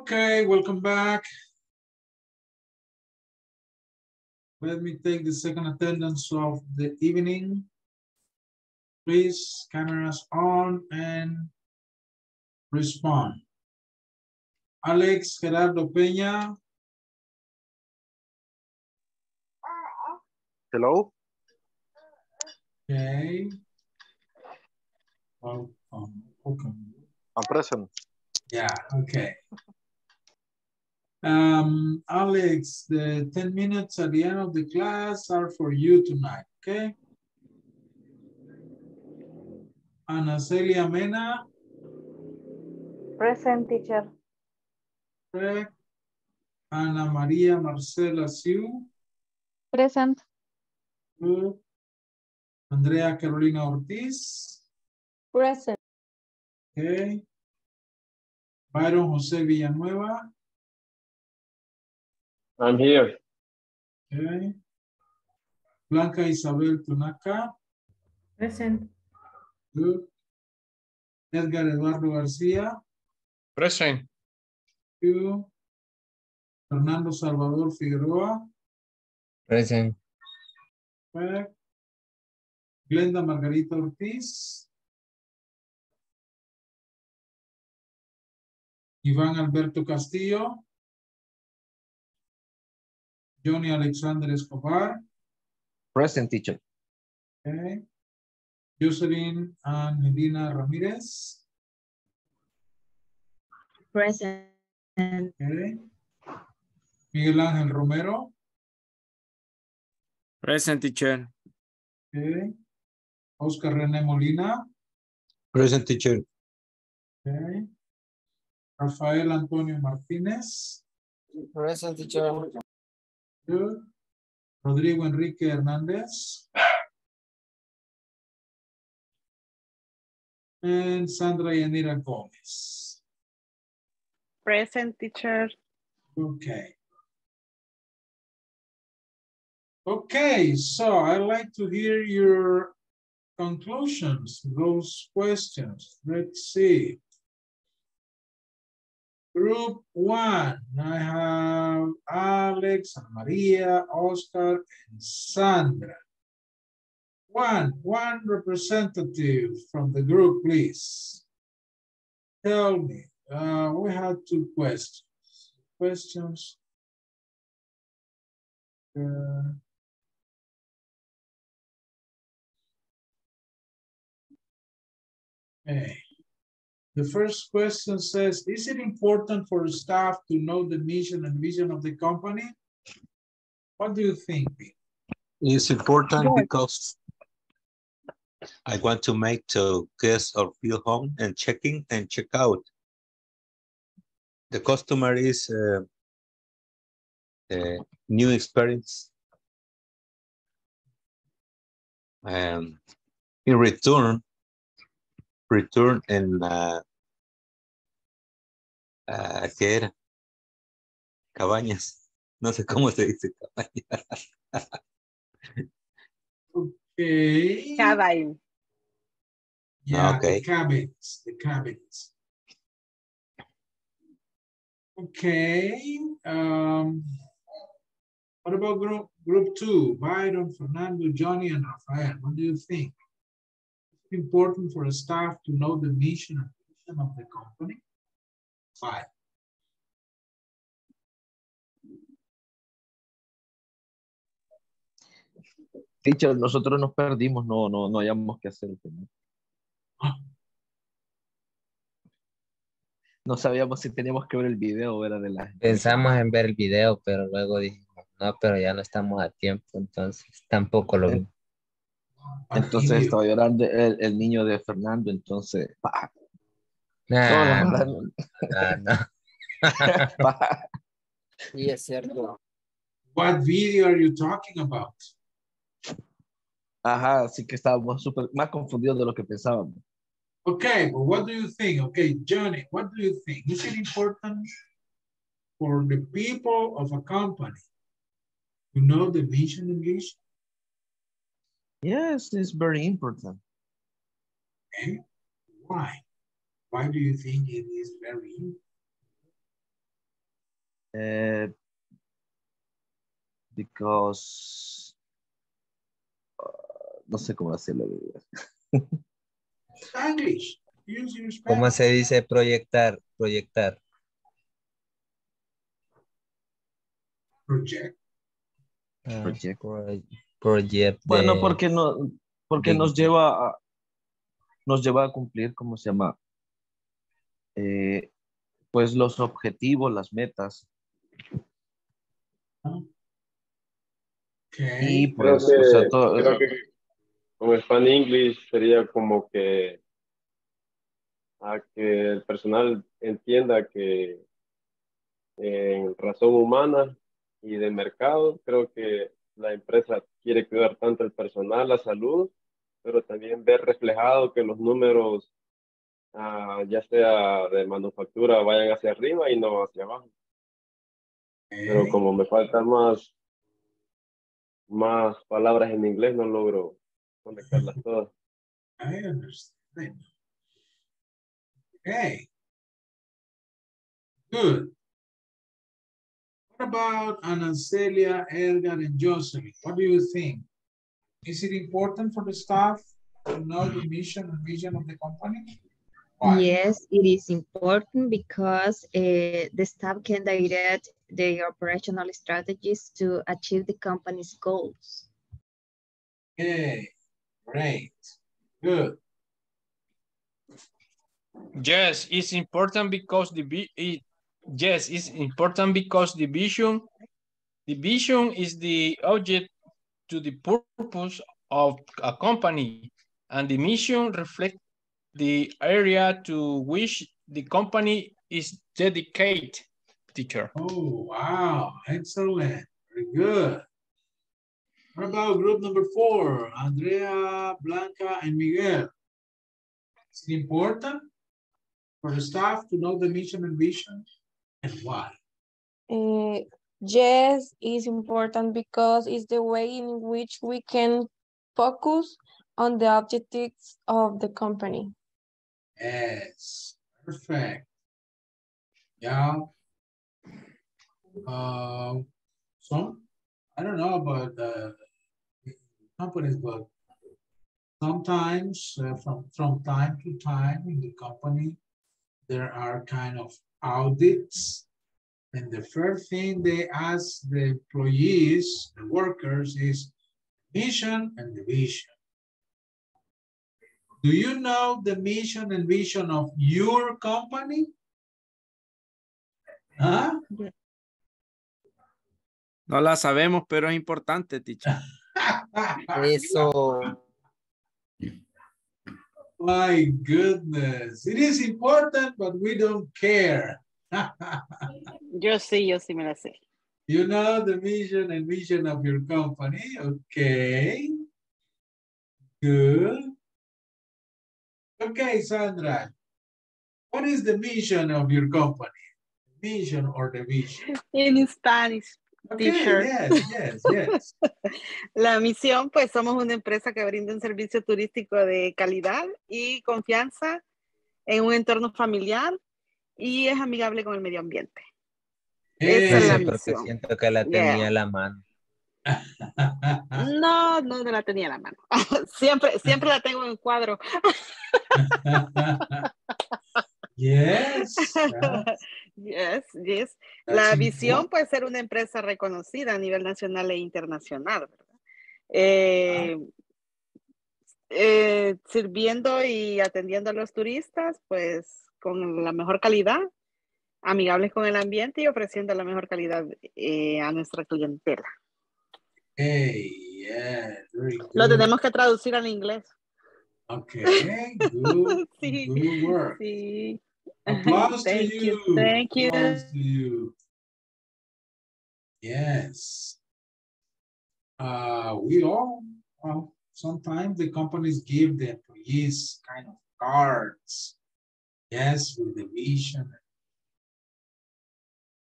Okay, welcome back. Let me take the second attendance of the evening. Please, cameras on and respond. Alex Gerardo Peña. Hello. Okay. Welcome. Welcome. I'm present. Yeah, okay. Alex, the 10 minutes at the end of the class are for you tonight, okay? Ana Celia Mena. Present, teacher. Okay. Ana Maria Marcela Siu. Present. Good. Andrea Carolina Ortiz. Present. Okay. Byron Jose Villanueva. I'm here. Okay. Blanca Isabel Tunaca. Present. Good. Edgar Eduardo García. Present. Good. Fernando Salvador Figueroa. Present. Okay. Glenda Margarita Ortiz. Iván Alberto Castillo. Johnny Alexander Escobar. Present, teacher. Okay. Jocelyn Angelina Ramirez. Present. Okay. Miguel Ángel Romero. Present, teacher. Okay. Oscar René Molina. Present, teacher. Okay. Rafael Antonio Martínez. Present, teacher. Good. Rodrigo Enrique Hernández. And Sandra Yanira Gómez. Present, teacher. Okay. Okay, so I'd like to hear your conclusions, those questions. Let's see. Group one, I have Alex, Maria, Oscar, and Sandra. One representative from the group, please. Tell me, we have two questions. Okay. The first question says, is it important for staff to know the mission and vision of the company? What do you think? It's important because I want to make the guests or feel home and check in and check out. The customer is a new experience. And in return and ¿qué era? Cabañas. No sé cómo se dice cabañas. Okay. Cabin. Yeah, okay. The cabins. Okay. What about group two? Byron, Fernando, Johnny, and Rafael. What do you think? Important for a staff to know the mission and vision of the company. 5. Teacher, nosotros nos perdimos, no hayamos que hacer. No sabíamos si teníamos que ver el video o era de la... Pensamos en ver el video, pero luego dijimos, no, pero ya no estamos a tiempo, entonces tampoco lo vimos. Entonces estaba llorando el niño de Fernando, entonces... No. Sí, es cierto. What video are you talking about? Ajá, así que estábamos más confundidos de lo que pensábamos. Okay, but what do you think? Okay, Johnny, what do you think? Is it important for the people of a company to know the vision and mission? Yes, it's very important. Okay. Why? Why do you think it is very important? because no sé cómo hacerlo. Spanish. Use your Spanish. ¿Cómo se dice proyectar? Proyectar. Project. Project. Project. Bueno, porque no, porque nos lleva a cumplir, ¿cómo se llama? Pues los objetivos, las metas. Okay. Y pues, creo que, o sea, todo, creo que con Spanish English sería como que a que el personal entienda que en razón humana y de mercado, creo que la empresa quiere cuidar tanto el personal, la salud, pero también ver reflejado que los números, ya sea de manufactura, vayan hacia arriba y no hacia abajo. Pero como me faltan más palabras en inglés, no logro conectarlas todas. I understand. Okay. Good. What about Anacelia, Edgar, and Jocelyn? What do you think? Is it important for the staff to know the mission and vision of the company? Why? Yes, it is important because the staff can direct their operational strategies to achieve the company's goals. Okay, great, good. Yes, it's important because the vision is the object to the purpose of a company, and the mission reflects the area to which the company is dedicated, teacher. Oh, wow, excellent, very good. What about group number 4, Andrea, Blanca, and Miguel? Is it important for the staff to know the mission and vision, and why? Yes, it's important because it's the way in which we can focus on the objectives of the company. Yes, perfect. Yeah. Some, I don't know about companies, but sometimes from time to time in the company, there are kind of audits. And the first thing they ask the employees, the workers, is mission and the vision. Do you know the mission and vision of your company? Huh? No la sabemos, pero es importante, teacher. Eso. My goodness. It is important, but we don't care. yo sí me la sé. You know the vision and mission of your company. Okay. Good. Okay, Sandra. What is the mission of your company? Vision or the vision? In Spanish. Okay, teacher. Yes, yes, yes. La misión, pues somos una empresa que brinda un servicio turístico de calidad y confianza en un entorno familiar y es amigable con el medio ambiente. Esa es la misión. Siento que la tenía a la mano. No la tenía a la mano. Siempre la tengo en cuadro. Yes. Yes, yes. La visión puede ser una empresa reconocida a nivel nacional e internacional, ¿verdad? Sirviendo y atendiendo a los turistas, pues con la mejor calidad, amigables con el ambiente y ofreciendo la mejor calidad a nuestra clientela. Hey, yeah, lo tenemos que traducir al inglés. Okay, good, sí, good work. Sí. Applause to you. Thank you. Applause to you. Yes. We all, well, sometimes the companies give the employees kind of cards. Yes, with the vision.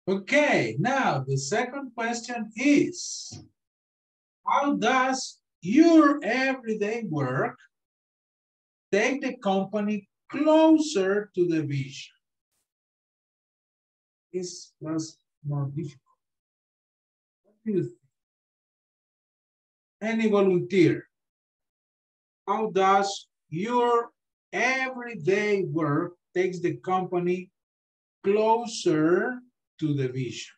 Okay, now the second question is, how does your everyday work take the company closer to the vision? This was more difficult. What do you think? Any volunteer, how does your everyday work takes the company closer to the vision?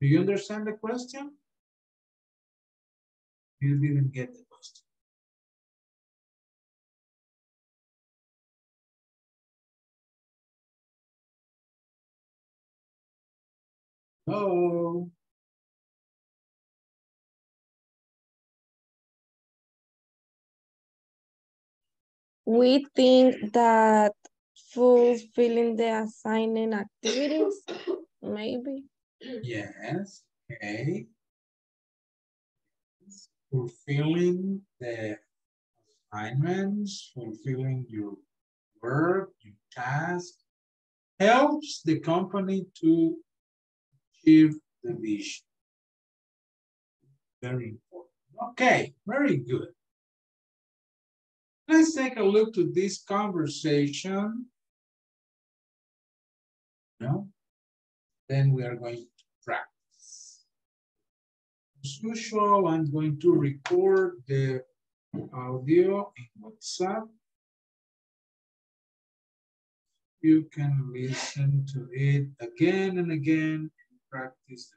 Do you understand the question? You didn't get the question. Oh. We think that fulfilling the assigning activities, maybe. Yes, okay. Fulfilling the assignments, fulfilling your work, your task, helps the company to achieve the vision. Very important. Okay, very good. Let's take a look to this conversation. No? Then we are going to practice. As usual, I'm going to record the audio in WhatsApp. You can listen to it again and again and practice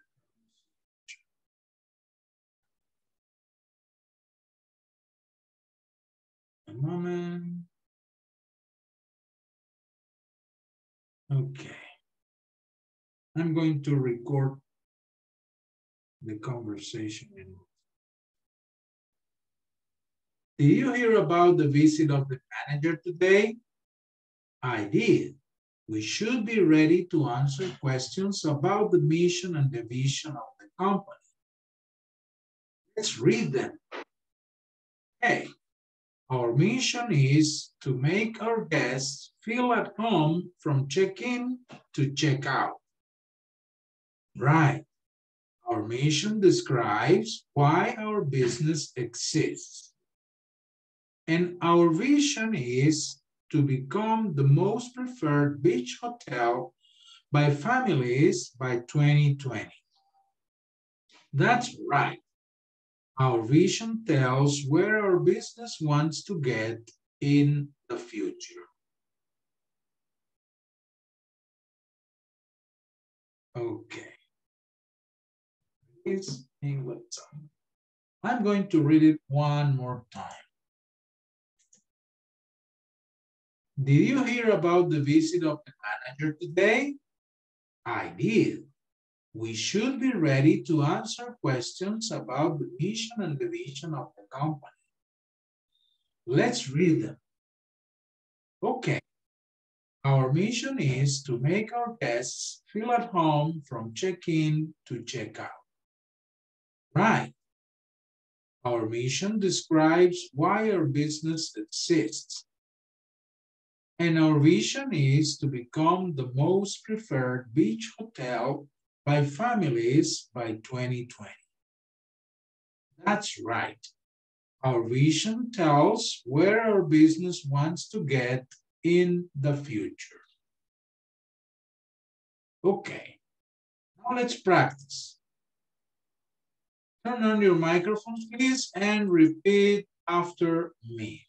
the moment. Okay. I'm going to record the conversation. Did you hear about the visit of the manager today? I did. We should be ready to answer questions about the mission and the vision of the company. Let's read them. Hey. Our mission is to make our guests feel at home from check-in to check-out. Right. Our mission describes why our business exists. And our vision is to become the most preferred beach hotel by families by 2020. That's right. Our vision tells where our business wants to get in the future. Okay. It's in WhatsApp. I'm going to read it one more time. Did you hear about the visit of the manager today? I did. We should be ready to answer questions about the mission and the vision of the company. Let's read them. Okay. Our mission is to make our guests feel at home from check-in to check-out. Right. Our mission describes why our business exists. And our vision is to become the most preferred beach hotel by families by 2020. That's right. Our vision tells where our business wants to get in the future. Okay, now let's practice. Turn on your microphone, please, and repeat after me.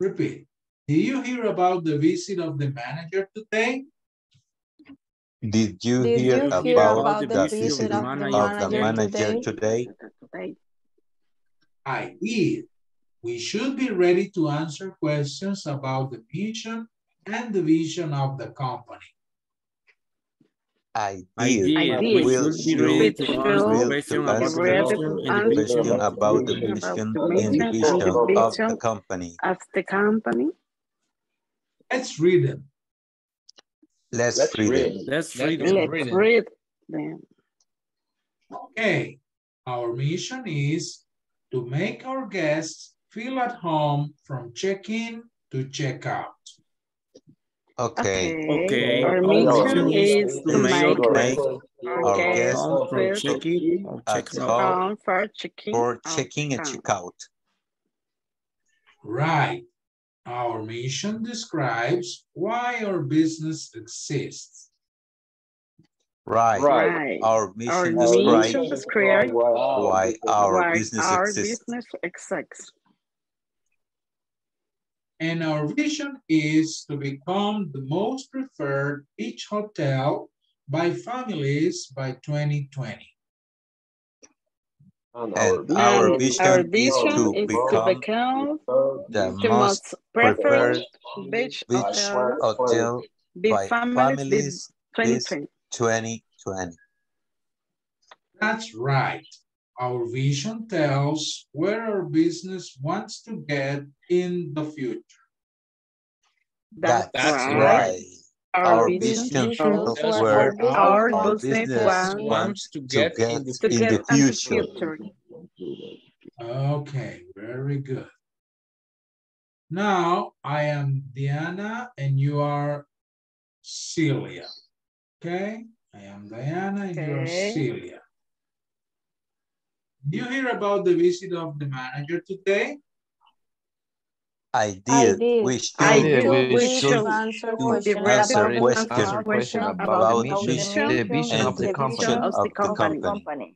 Repeat. Did you hear about the visit of the manager today? Did you hear about the visit of the manager today? I did. We should be ready to answer questions about the mission and the vision of the company. I did. We will be ready to answer questions about the mission and the vision of the company. Let's read them. Let's read them. Okay. Our mission is to make our guests feel at home from check-in to check-out. Okay. Our mission is to make our guests from check-in at home for check-in and check-out. Right. Our mission describes why our business exists. Right. Our mission describes why our business exists. And our vision is to become the most preferred beach hotel by families by 2020. And our vision is to become the most preferred beach hotel by families this 2020. That's right. Our vision tells where our business wants to get in the future. That's right. Our vision tells where our business wants to get in the future. Okay, very good. Now, I am Diana and you are Celia. Okay? I am Diana and you are Celia. Did you hear about the visit of the manager today? I did. We should answer question about the vision of the company.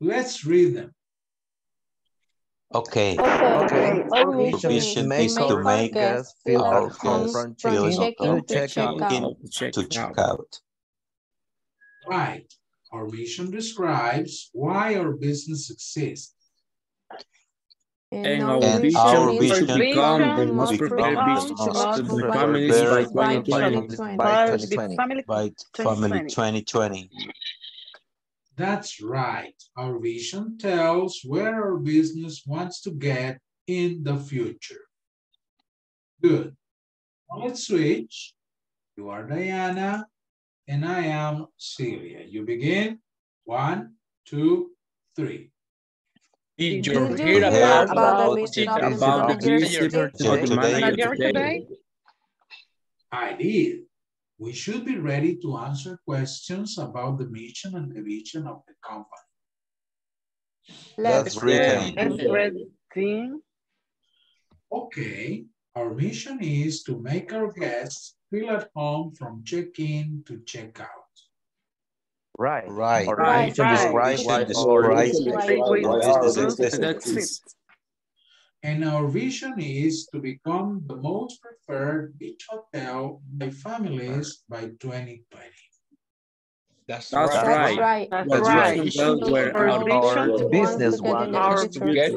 Let's read them. Okay. Our vision is to make us feel our home from check-in to check-out. Right. Our mission describes why our business exists. And our vision becomes the most preferred beach by family 2020. That's right. Our vision tells where our business wants to get in the future. Good. Now let's switch. You are Diana and I am Celia. You begin. 1, 2, 3. Did you hear about the visit of the manager today? I did. We should be ready to answer questions about the mission and the vision of the company. Let's read. Okay, our mission is to make our guests feel at home from check-in to check-out. Right. And our vision is to become the most preferred beach hotel by families by 2020. That's right. Where our business wants to get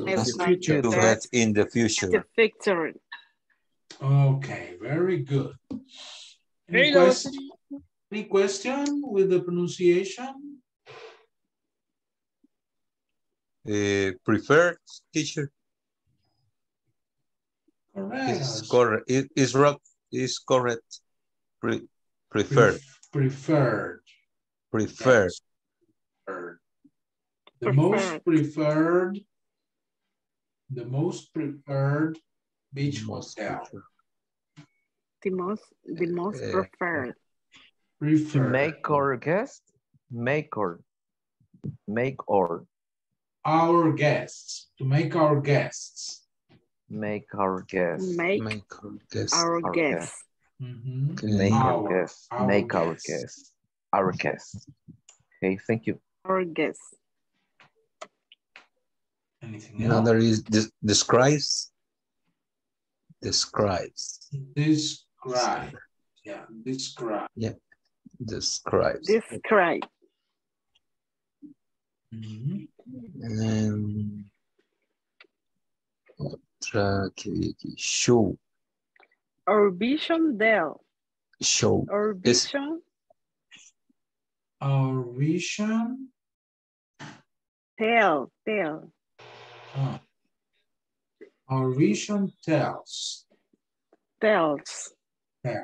in the future. Okay, very good. Any question with the pronunciation? Preferred teacher. Correct. Is correct. Preferred. The most preferred beach hotel. The most preferred. To make our guests, make our guests. Okay, thank you. Our guests. Anything else? Another is describes. Yeah, describe. Yeah. Describe. Outra que show. Our vision tells what our Our vision tells where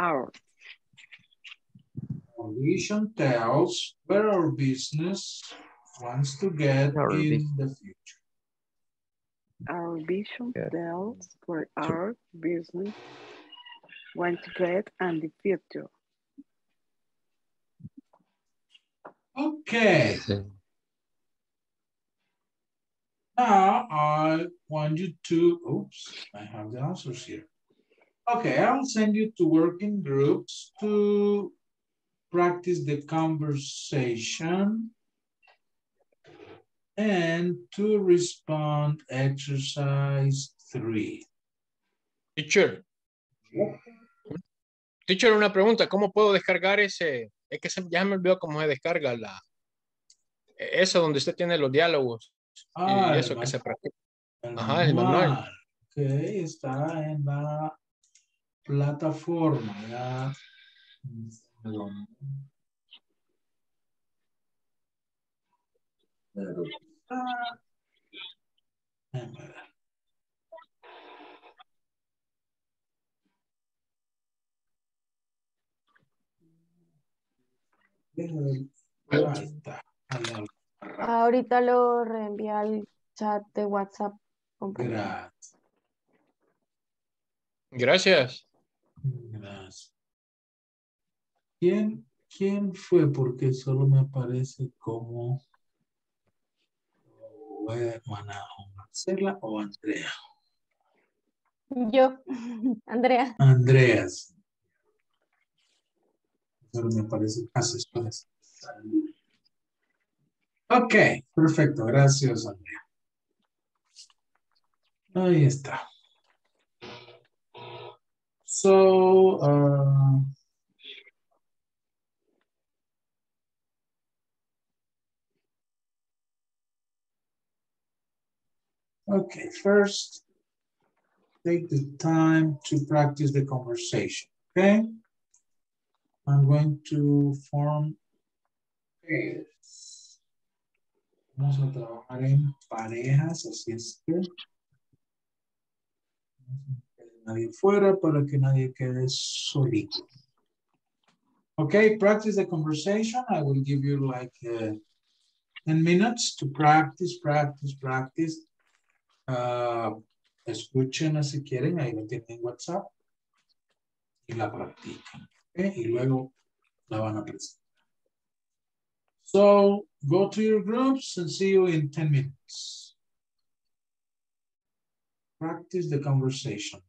our business wants to get in the future. Our vision tells where our business wants to get in the future. Okay. Now I want you to, oops, I have the answers here. Okay, I'll send you to working groups to practice the conversation and to respond exercise 3. Teacher. Yeah. Teacher, una pregunta, ¿cómo puedo descargar ese? Es que ya me olvidó cómo se descarga la, eso donde usted tiene los diálogos. Ah, y eso que se practica. Ajá, el manual. Ok, está en la plataforma. Ya. Pero está. Ahorita lo reenvía al chat de WhatsApp. Gracias. Gracias. Gracias. ¿Quién fue? Porque solo me aparece como Marcela o Andrea. Yo, Andrea. Andreas. Me parece asesores de salud. Ok, perfecto. Gracias, Andrea. Ahí está. So, okay, first, take the time to practice the conversation, okay? I'm going to form pairs. Vamos a trabajar en parejas, así es que nadie fuera para que nadie quede solito. Okay, practice the conversation. I will give you like 10 minutes to practice. Escuchen si quieren, ahí lo tienen en WhatsApp y la practican. Okay, y luego la van a presentar. So, go to your groups and see you in 10 minutes. Practice the conversation.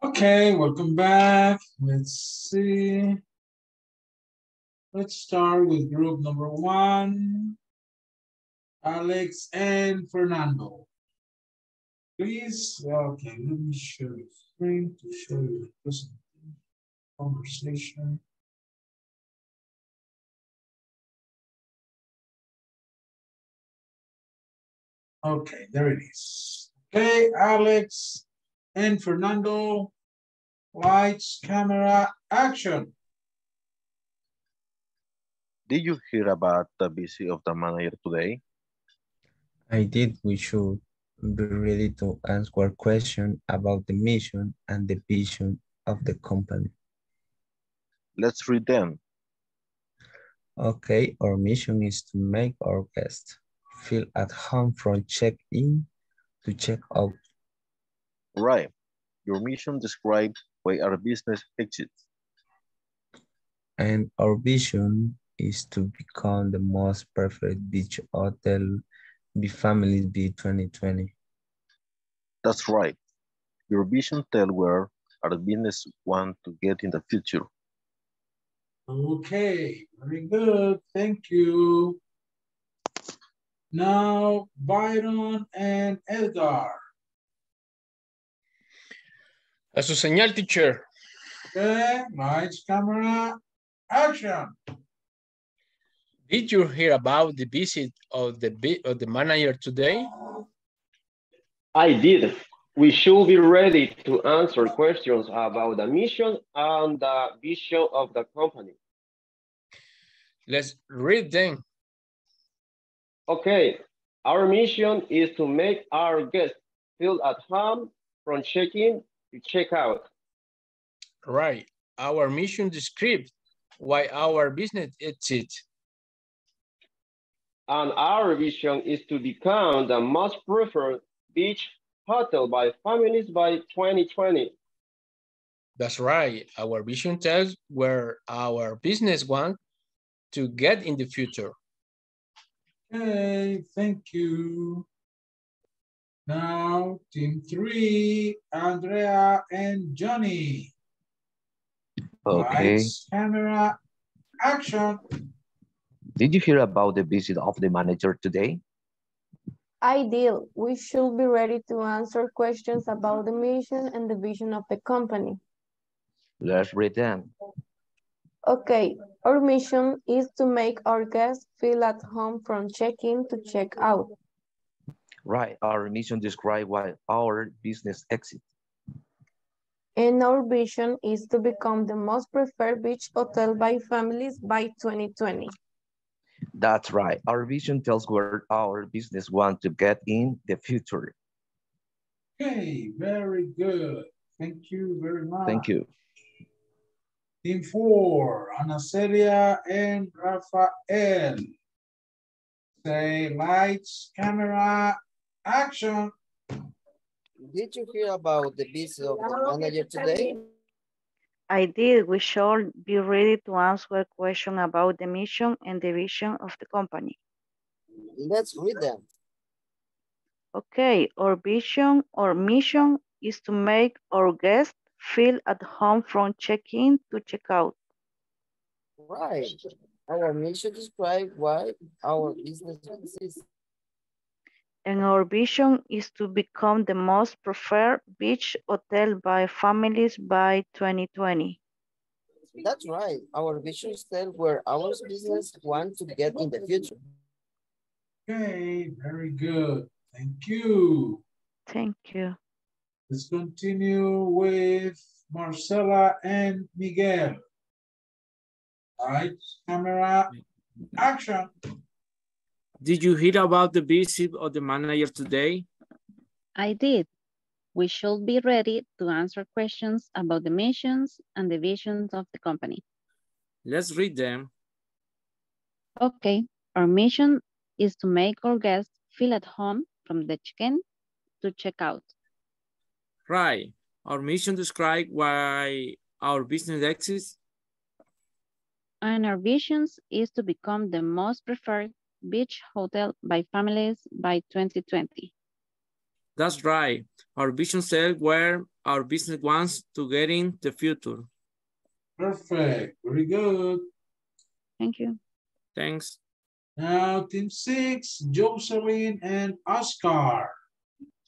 Okay, welcome back. Let's see. Let's start with group number one, Alex and Fernando. Please, okay, let me share the screen to show you the presentation, conversation. Okay, there it is. Okay, Alex and Fernando, lights, camera, action. Did you hear about the visit of the manager today? I did. We should be ready to answer questions about the mission and the vision of the company. Let's read them. Okay, our mission is to make our guests feel at home from check-in to check-out. Right. Your mission describes why our business exists. And our vision is to become the most perfect beach hotel be families be 2020. That's right. Your vision tells where our business want to get in the future. Okay, very good. Thank you. Now, Byron and Edgar. A su señal, teacher. Okay, lights, camera, action. Did you hear about the visit of the manager today? I did. We should be ready to answer questions about the mission and the vision of the company. Let's read them. Okay. Our mission is to make our guests feel at home from check-in to check-out. Right. Our mission describes why our business exists. And our vision is to become the most preferred beach hotel by families by 2020. That's right. Our vision tells where our business wants to get in the future. Okay, thank you. Now, team three, Andrea and Johnny. Okay. Lights, camera, action. Did you hear about the visit of the manager today? I did. We should be ready to answer questions about the mission and the vision of the company. Let's read them. Okay. Our mission is to make our guests feel at home from check-in to check-out. Right. Our mission describes why our business exists. And our vision is to become the most preferred beach hotel by families by 2020. That's right. Our vision tells where our business wants to get in the future. Okay, very good. Thank you very much. Thank you. Team four, Ana Celia and Rafael. Say lights, camera, action. Did you hear about the visit of the manager today? I did. We shall be ready to answer questions about the mission and the vision of the company. Let's read them. Okay. Our vision or mission is to make our guests feel at home from check-in to check-out. Right. Our mission describes why our business exists. And our vision is to become the most preferred beach hotel by families by 2020. That's right. Our vision is still where our business wants to get in the future. Okay, very good. Thank you. Thank you. Let's continue with Marcela and Miguel. All right, camera, action. Did you hear about the visit of the manager today? I did. We should be ready to answer questions about the missions and the visions of the company. Let's read them. Okay. Our mission is to make our guests feel at home from the check-in to check-out. Right. Our mission describes why our business exists. And our vision is to become the most preferred beach hotel by families by 2020. That's right. Our vision said where our business wants to get in the future. Perfect. Very good. Thank you. Thanks. Now, team 6, Jocelyn and Oscar.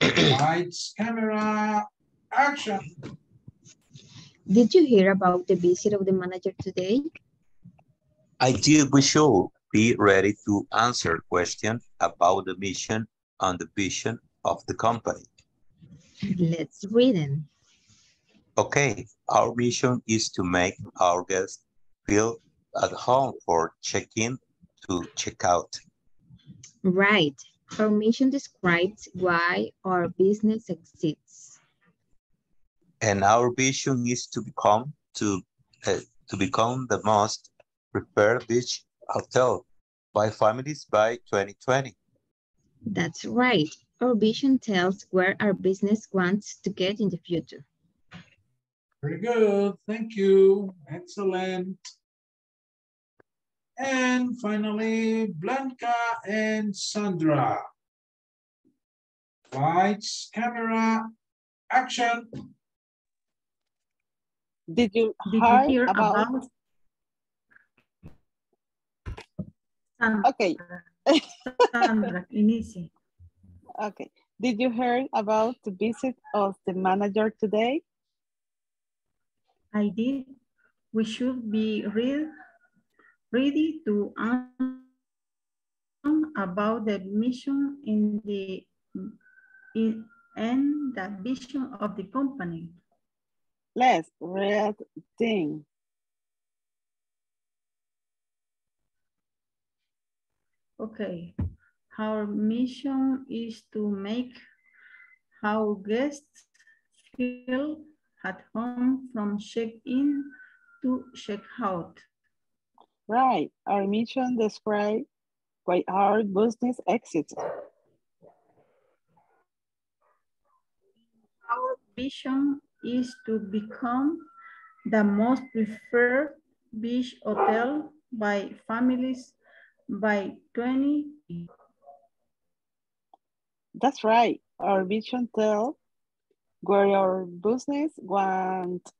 Lights, camera, action. Did you hear about the visit of the manager today? I did. We should be ready to answer questions about the mission and the vision of the company. Let's read them. Okay, our mission is to make our guests feel at home for check-in to check-out. Right. Our mission describes why our business exists. And our vision is to become become the most preferred beach hotel by families by 2020. That's right. Our vision tells where our business wants to get in the future. Very good. Thank you. Excellent. And finally, Blanca and Sandra. Lights, camera, action. Did you hear about... Okay. Sandra, inicia. Okay. Did you hear about the visit of the manager today? I did. We should be ready to answer about the mission in the and the vision of the company. Let's read them. Okay, our mission is to make our guests feel at home from check-in to check-out. Right, our mission describes why our business exists. Our vision is to become the most preferred beach hotel by families by 2020. That's right, our vision tells where our business wants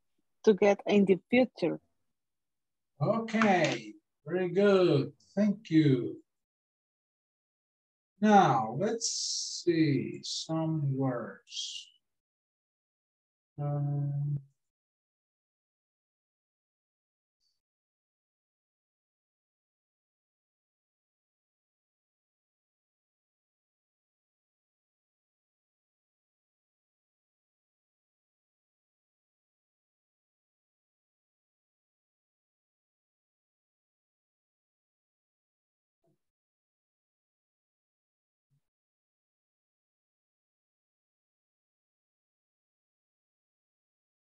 to get in the future. Okay. Very good, thank you. Now, let's see some words.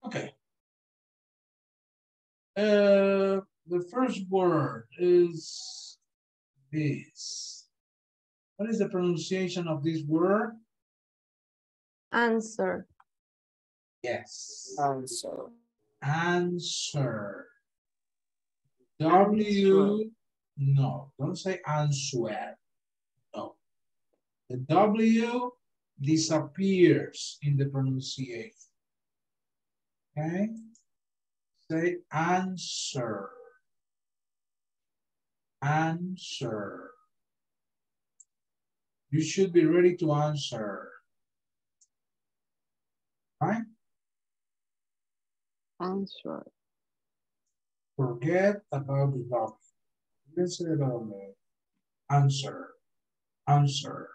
Okay. The first word is this. What is the pronunciation of this word? Answer. Yes. Answer. Answer. W, no, don't say answer. No. The W disappears in the pronunciation. Okay, say answer, answer. You should be ready to answer, right? Answer. Forget about the dog. Let's say about the answer, answer.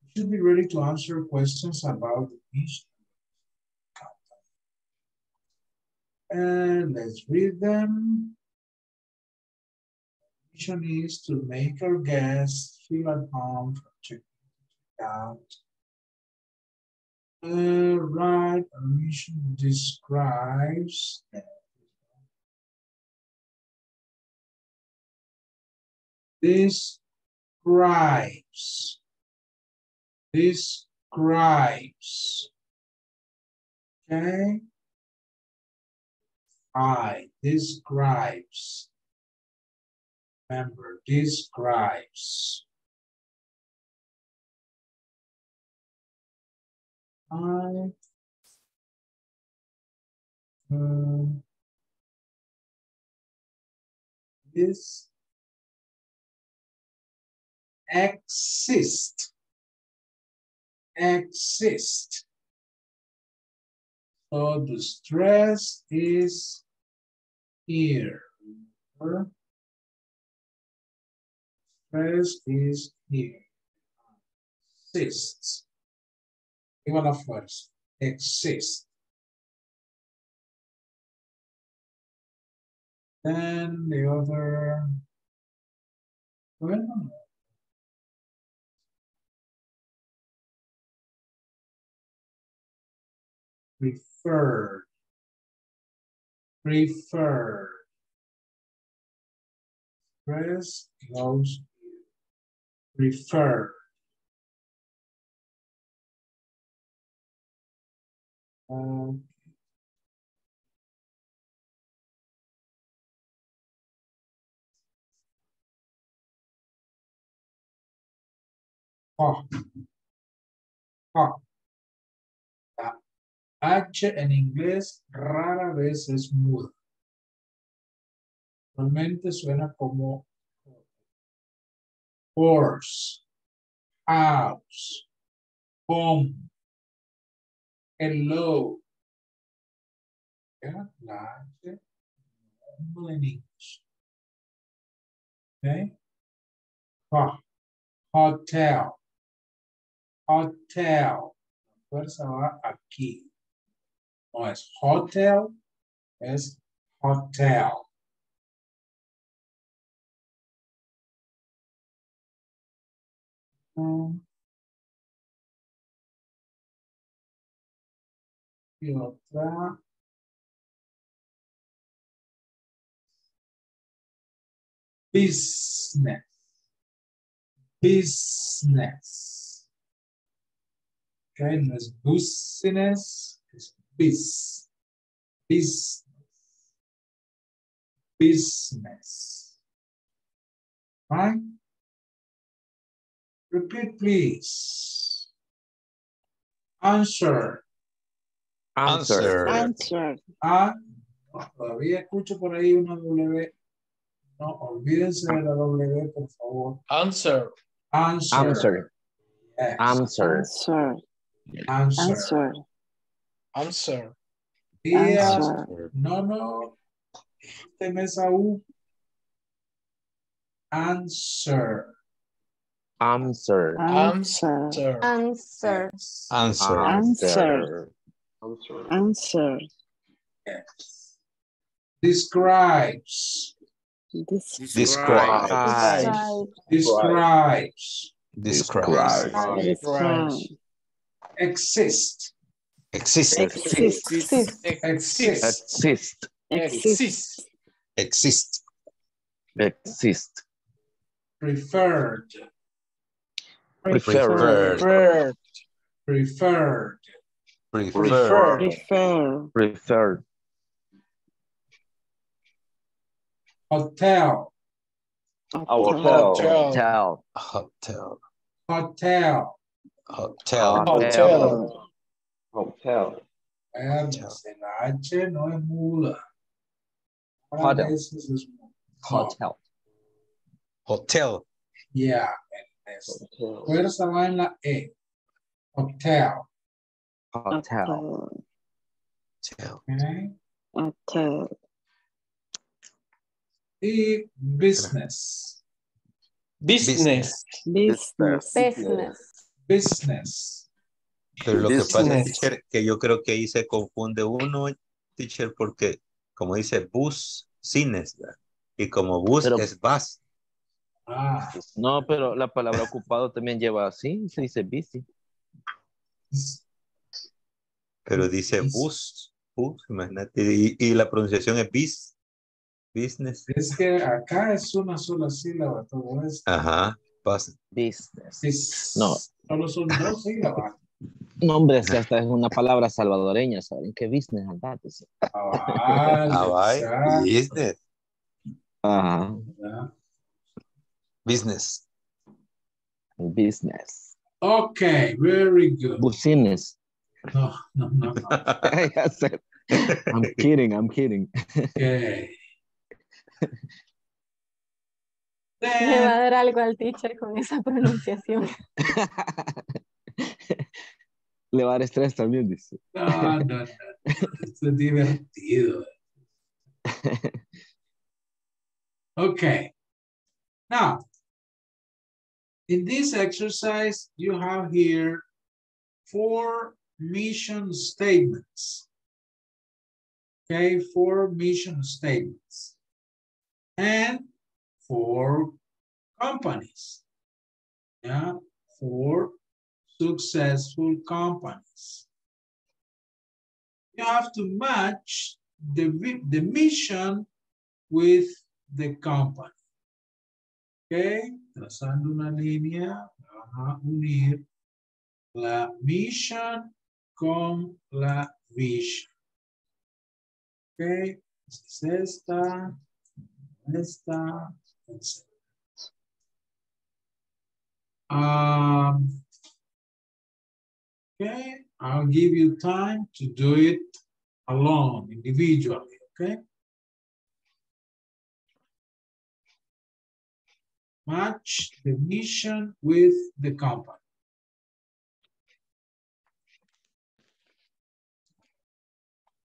You should be ready to answer questions about the issue. And let's read them. The mission is to make our guests feel at home from check out. Right, our mission describes describes. Okay. I, describes, remember, describes. This exist. So the stress is here. Remember? Stress is here. Exists. Igual a fuerza. Exist. Then the other, well, preferred. Stress goes here. Preferred. La H en inglés rara vez es muda. Realmente suena como horse, house, home, hello. Yeah, la H normal en inglés. Okay. Hotel. Hotel, la fuerza va aquí. No es hotel, es hotel. Y otra. Business. Okay, no es business, es business. Right? Repeat, please. Answer. Todavía escucho por ahí una W. No, olvídense de la W, por favor. Answer. Yes. Answer. No. Temes a U. Answer. Yes. Describes. Exist. Preferred. Hotel. La H no es muda. Hotel. Yeah. Fuerza va en la E. Hotel. Okay. Hotel. Y business. Pero lo business. Que pasa, teacher, que yo creo que ahí se confunde uno, teacher, porque como dice bus, cines, y como bus pero, es bus. No, pero la palabra ocupado también lleva así, se dice bici. Pero dice bus, imagínate, y la pronunciación es bis. Business. Es que acá es una sola sílaba todo esto. Ajá, pasa. Business. No. Solo son dos sílabas. No, hombre, esta es una palabra salvadoreña, ¿saben qué business? Andate. Business. Ajá. Business. Okay, very good. Business. No. I said, I'm kidding. Okay. Le va a dar algo al teacher con esa pronunciación. Le va a dar estrés también, dice. No. Esto es divertido. Okay. Now, in this exercise, you have here 4 mission statements. Okay, 4 mission statements. And 4 companies. Yeah, 4 successful companies. You have to match the mission with the company. Okay, trazando una línea, vamos a unir la mission con la vision. Ok, es esta, etc. Okay, I'll give you time to do it alone, individually, okay? Match the mission with the company.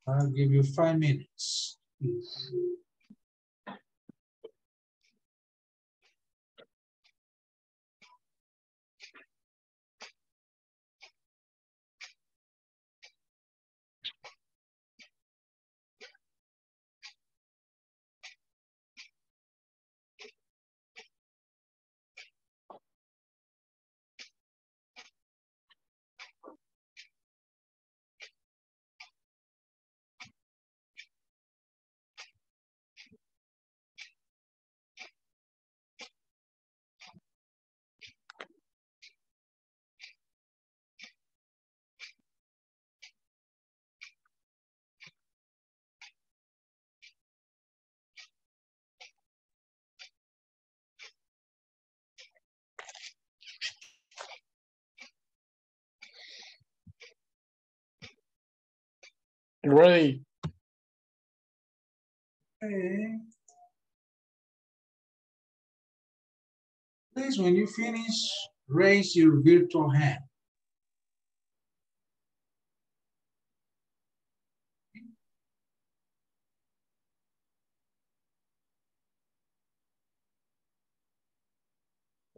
I'll give you 5 minutes. Ready. Okay. Please, when you finish, raise your virtual hand.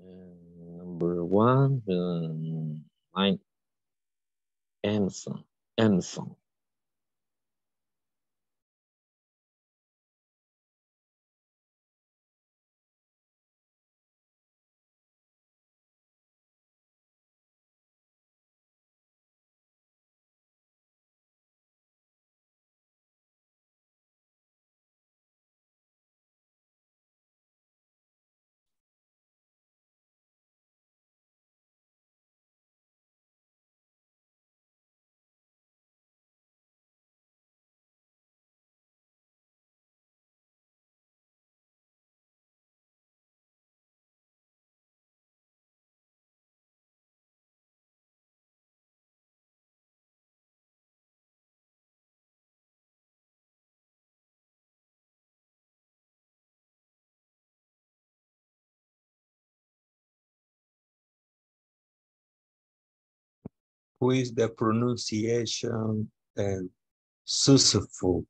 Number 1, 9. Enson. With the pronunciation and successful.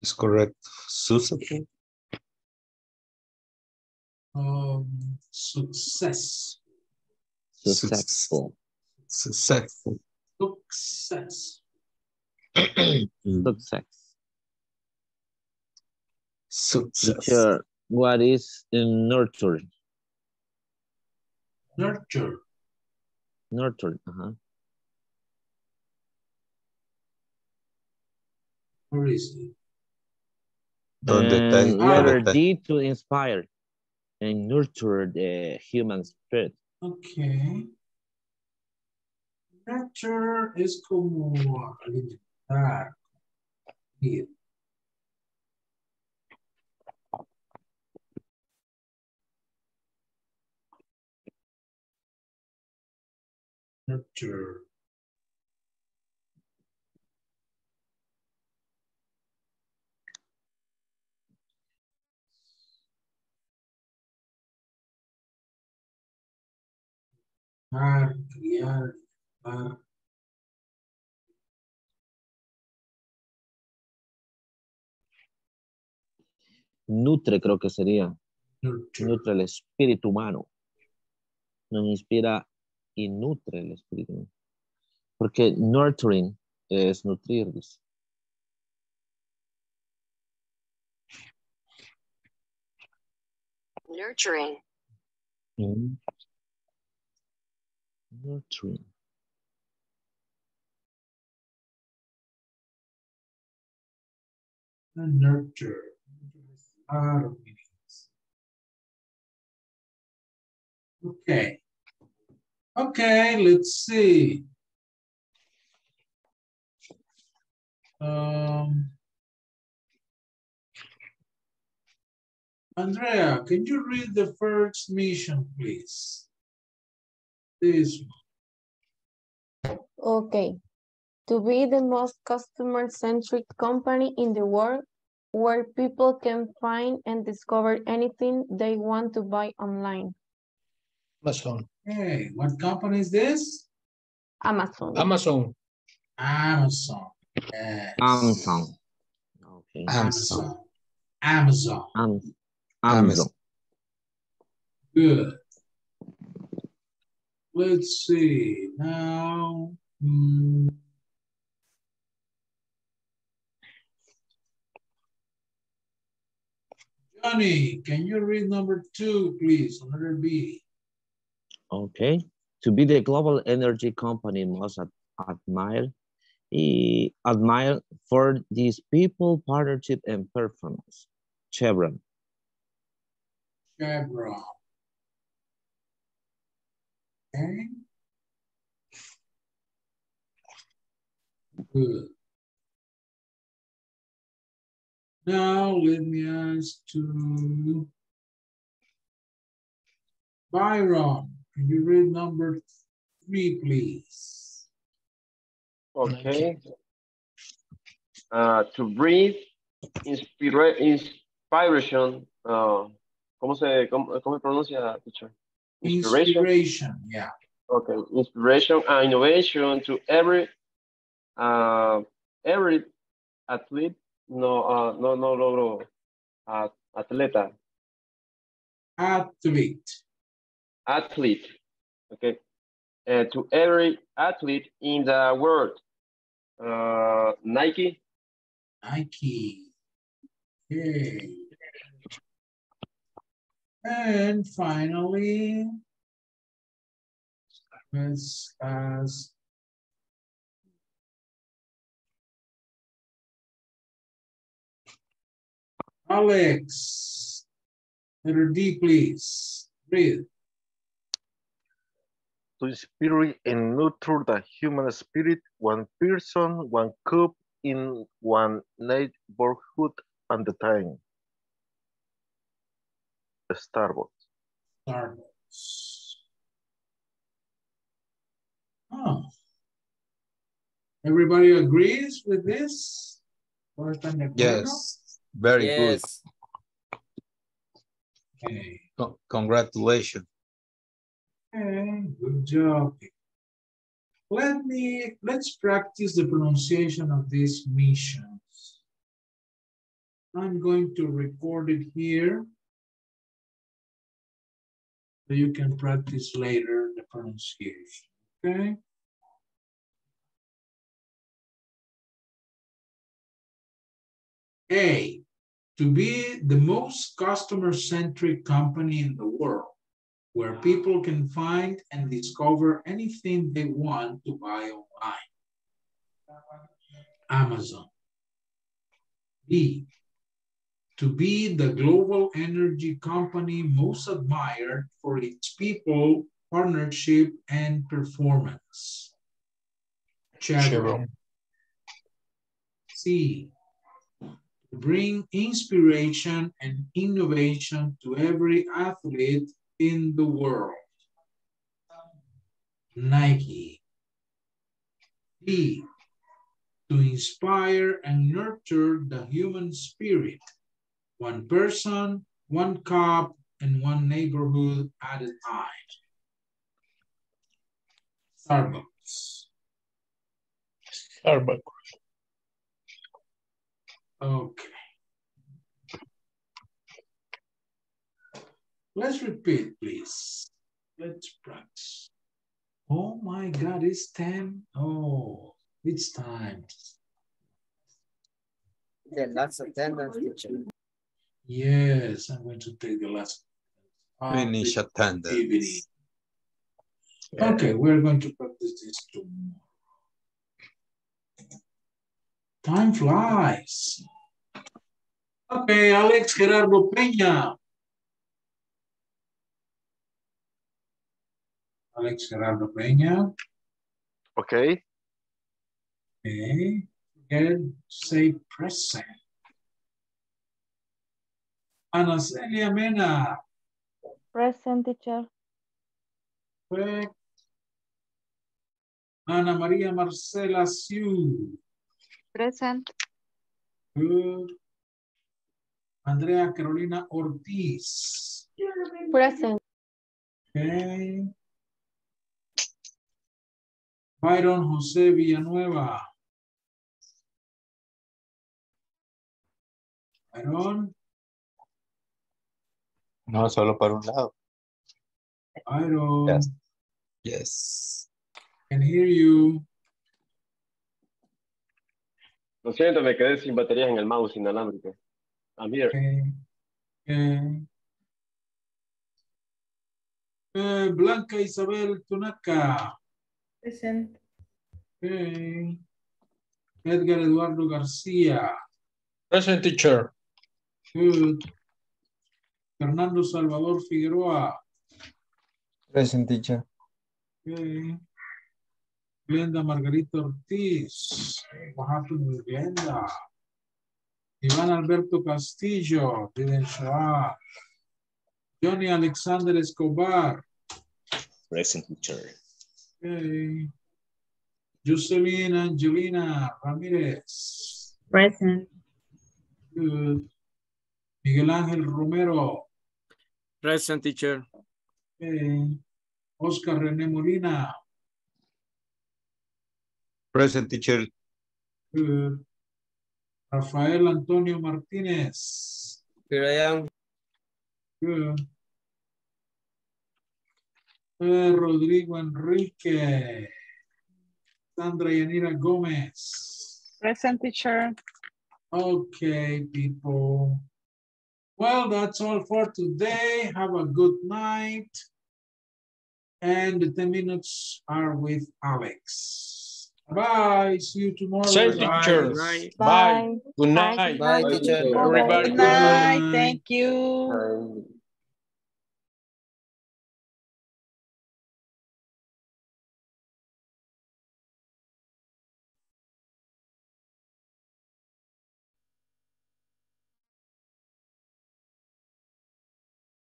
Is correct, successful? Success. Sure. What is nurture? Nurture, Where is it? Letter D to inspire and nurture the human spirit. Okay. Nurture es como alimentar. Here. Nurture. mar, criar, mar. Nutre, creo que sería. Nutre. Nutre el espíritu humano. Nos inspira y nutre el espíritu humano. Porque nurturing es nutrir. Nurturing. Mm. Nurturing. And nurture. Okay. Okay, let's see. Andrea, can you read the first mission, please? This one. Okay. To be the most customer-centric company in the world, where people can find and discover anything they want to buy online. Amazon. Hey, what company is this? Amazon. Amazon. Amazon. Yes. Amazon. Okay. Amazon. Amazon. Amazon. Amazon. Good. Let's see now. Johnny, can you read number 2, please? Number B. Okay. To be the global energy company most admired for these people, partnership, and performance. Chevron. Chevron. Okay. Good. Now, let me ask to Byron. Can you read number 3, please? Okay. To breathe inspiration. ¿Cómo se pronuncia, teacher? Inspiration, yeah. Okay, inspiration and innovation to every athlete. No logro. Atleta. Athlete. Okay. To every athlete in the world. Nike. Okay. And finally, let's ask. Alex, letter D, please. Read. To inspire and nurture the human spirit, one person, one cup in one neighborhood at a time. Starbucks. Starbucks. Oh. Everybody agrees with this? Yes. Very yes. Good. Okay. Congratulations. Okay, good job. Let's practice the pronunciation of these missions. I'm going to record it here so you can practice later the pronunciation. Okay. A, to be the most customer-centric company in the world, where people can find and discover anything they want to buy online. Amazon. B, to be the global energy company most admired for its people, partnership, and performance. Chevron. C, bring inspiration and innovation to every athlete in the world. Nike. B, to inspire and nurture the human spirit, one person, one cup, and one neighborhood at a time. Starbucks. Starbucks. Okay. Let's repeat, please. Let's practice. Oh my God, it's 10. Oh, it's time. The last attendance, teacher. Yes, I'm going to take the last. Finish attendance. Activity. Yeah. Okay, we're going to practice this tomorrow. Time flies. Okay, Alex Gerardo Peña. Alex Gerardo Peña. Okay. Okay. Again, say present. Anacelia Mena. Present, teacher. Correct. Ana Maria Marcela Siu. Present. Good. Andrea Carolina Ortiz. Present. Okay. Byron José Villanueva. Byron. No, solo para un lado. Byron. Yes. Yes. I can hear you. Lo siento, me quedé sin baterías en el mouse inalámbrico. I'm here. Okay. Okay. Blanca Isabel Tunaca. Present. Okay. Edgar Eduardo García. Present, teacher. Good. Fernando Salvador Figueroa. Present, teacher. Okay. Glenda Margarita Ortiz. What happened with Glenda? Iván Alberto Castillo. Didn't show up. Johnny Alexander Escobar. Present, teacher. Okay. Jocelyn Angelina Ramirez. Present. Good. Miguel Ángel Romero. Present, teacher. Okay. Oscar René Molina. Present, teacher. Good. Rafael Antonio Martínez. Here I am. Good. Rodrigo Enrique. Sandra Yanira Gomez. Present, teacher. Okay, people. Well, that's all for today. Have a good night. And the 10 minutes are with Alex. Bye. See you tomorrow. Same teacher. Bye. Bye. Good night. Bye, teacher. Everybody. Good night. Thank you.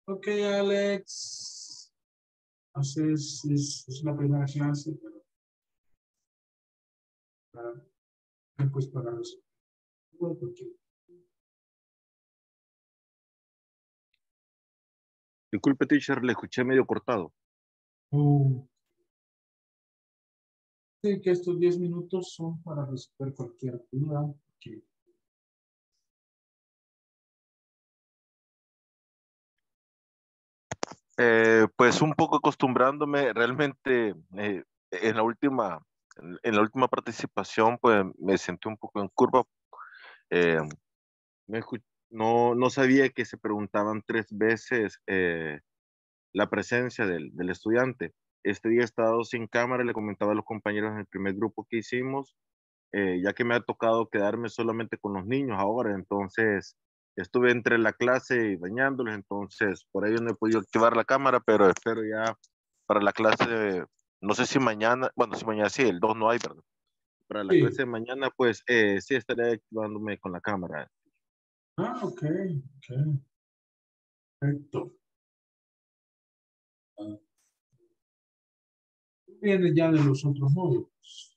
Bye. Okay, Alex. Entonces, es la primera clase, pero pues para los... Disculpe, teacher, le escuché medio cortado. Sí, que estos 10 minutos son para resolver cualquier duda que... Pues un poco acostumbrándome realmente en la última participación pues me sentí un poco en curva, no sabía que se preguntaban 3 veces la presencia del estudiante. Este día he estado sin cámara, le comentaba a los compañeros en el primer grupo que hicimos, ya que me ha tocado quedarme solamente con los niños ahora, entonces estuve entre la clase y bañándoles, entonces por ahí no he podido activar la cámara, pero espero ya para la clase, no sé si mañana, bueno, si mañana sí, el 2 no hay, ¿verdad? Para la clase de mañana, pues sí estaré activándome con la cámara. Ah, ok, ok. Perfecto. ¿Viene ya de los otros módulos?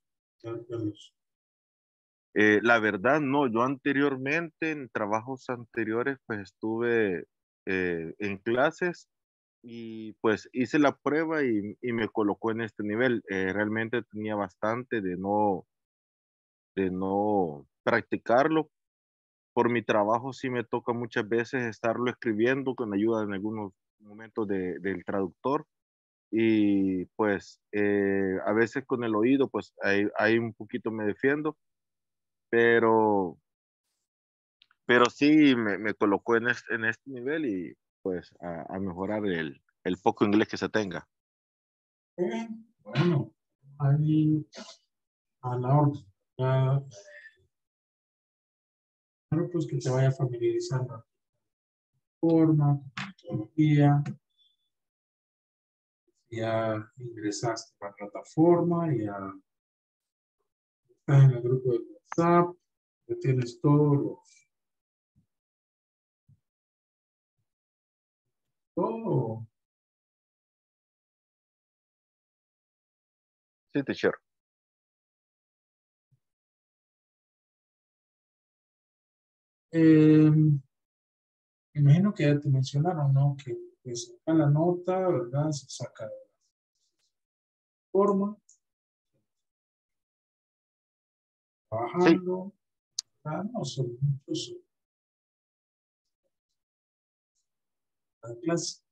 La verdad, no. Yo anteriormente, en trabajos anteriores, pues estuve en clases y pues hice la prueba y me colocó en este nivel. Realmente tenía bastante de no practicarlo. Por mi trabajo sí me toca muchas veces estarlo escribiendo con ayuda en algunos momentos del traductor. Y pues a veces con el oído pues ahí un poquito me defiendo, pero sí me colocó en este nivel y pues a mejorar el poco inglés que se tenga. Bueno, ahí a la orden. Claro, pues que te vaya familiarizando forma, tecnología. Ya ingresaste a la plataforma, ya estás en el grupo de WhatsApp, ya tienes todo. Sí, teacher. Imagino que ya te mencionaron, ¿no? Que pues acá la nota, ¿verdad? Se saca de la forma. Trabajando. Sí. Ah, no, son muchos. La clase.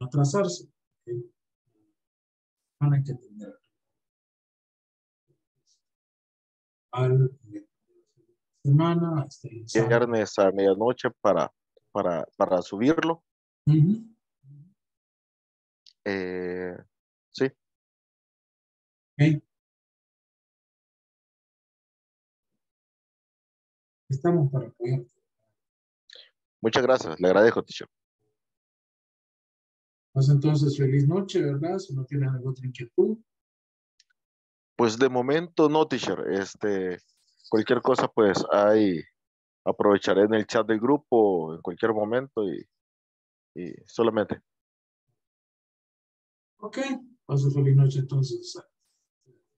No atrasarse. ¿Okay? No hay que tener. Al semana hasta el viernes a medianoche para subirlo. Sí. Okay. Estamos para apoyarte. Muchas gracias, le agradezco, teacher. Pues entonces, feliz noche, ¿verdad? Si no tienes alguna otra inquietud. Pues de momento no, teacher. Cualquier cosa, pues ahí aprovecharé en el chat del grupo en cualquier momento y solamente. Ok, pasa feliz noche entonces.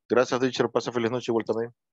Gracias, teacher. Pasa feliz noche igual también.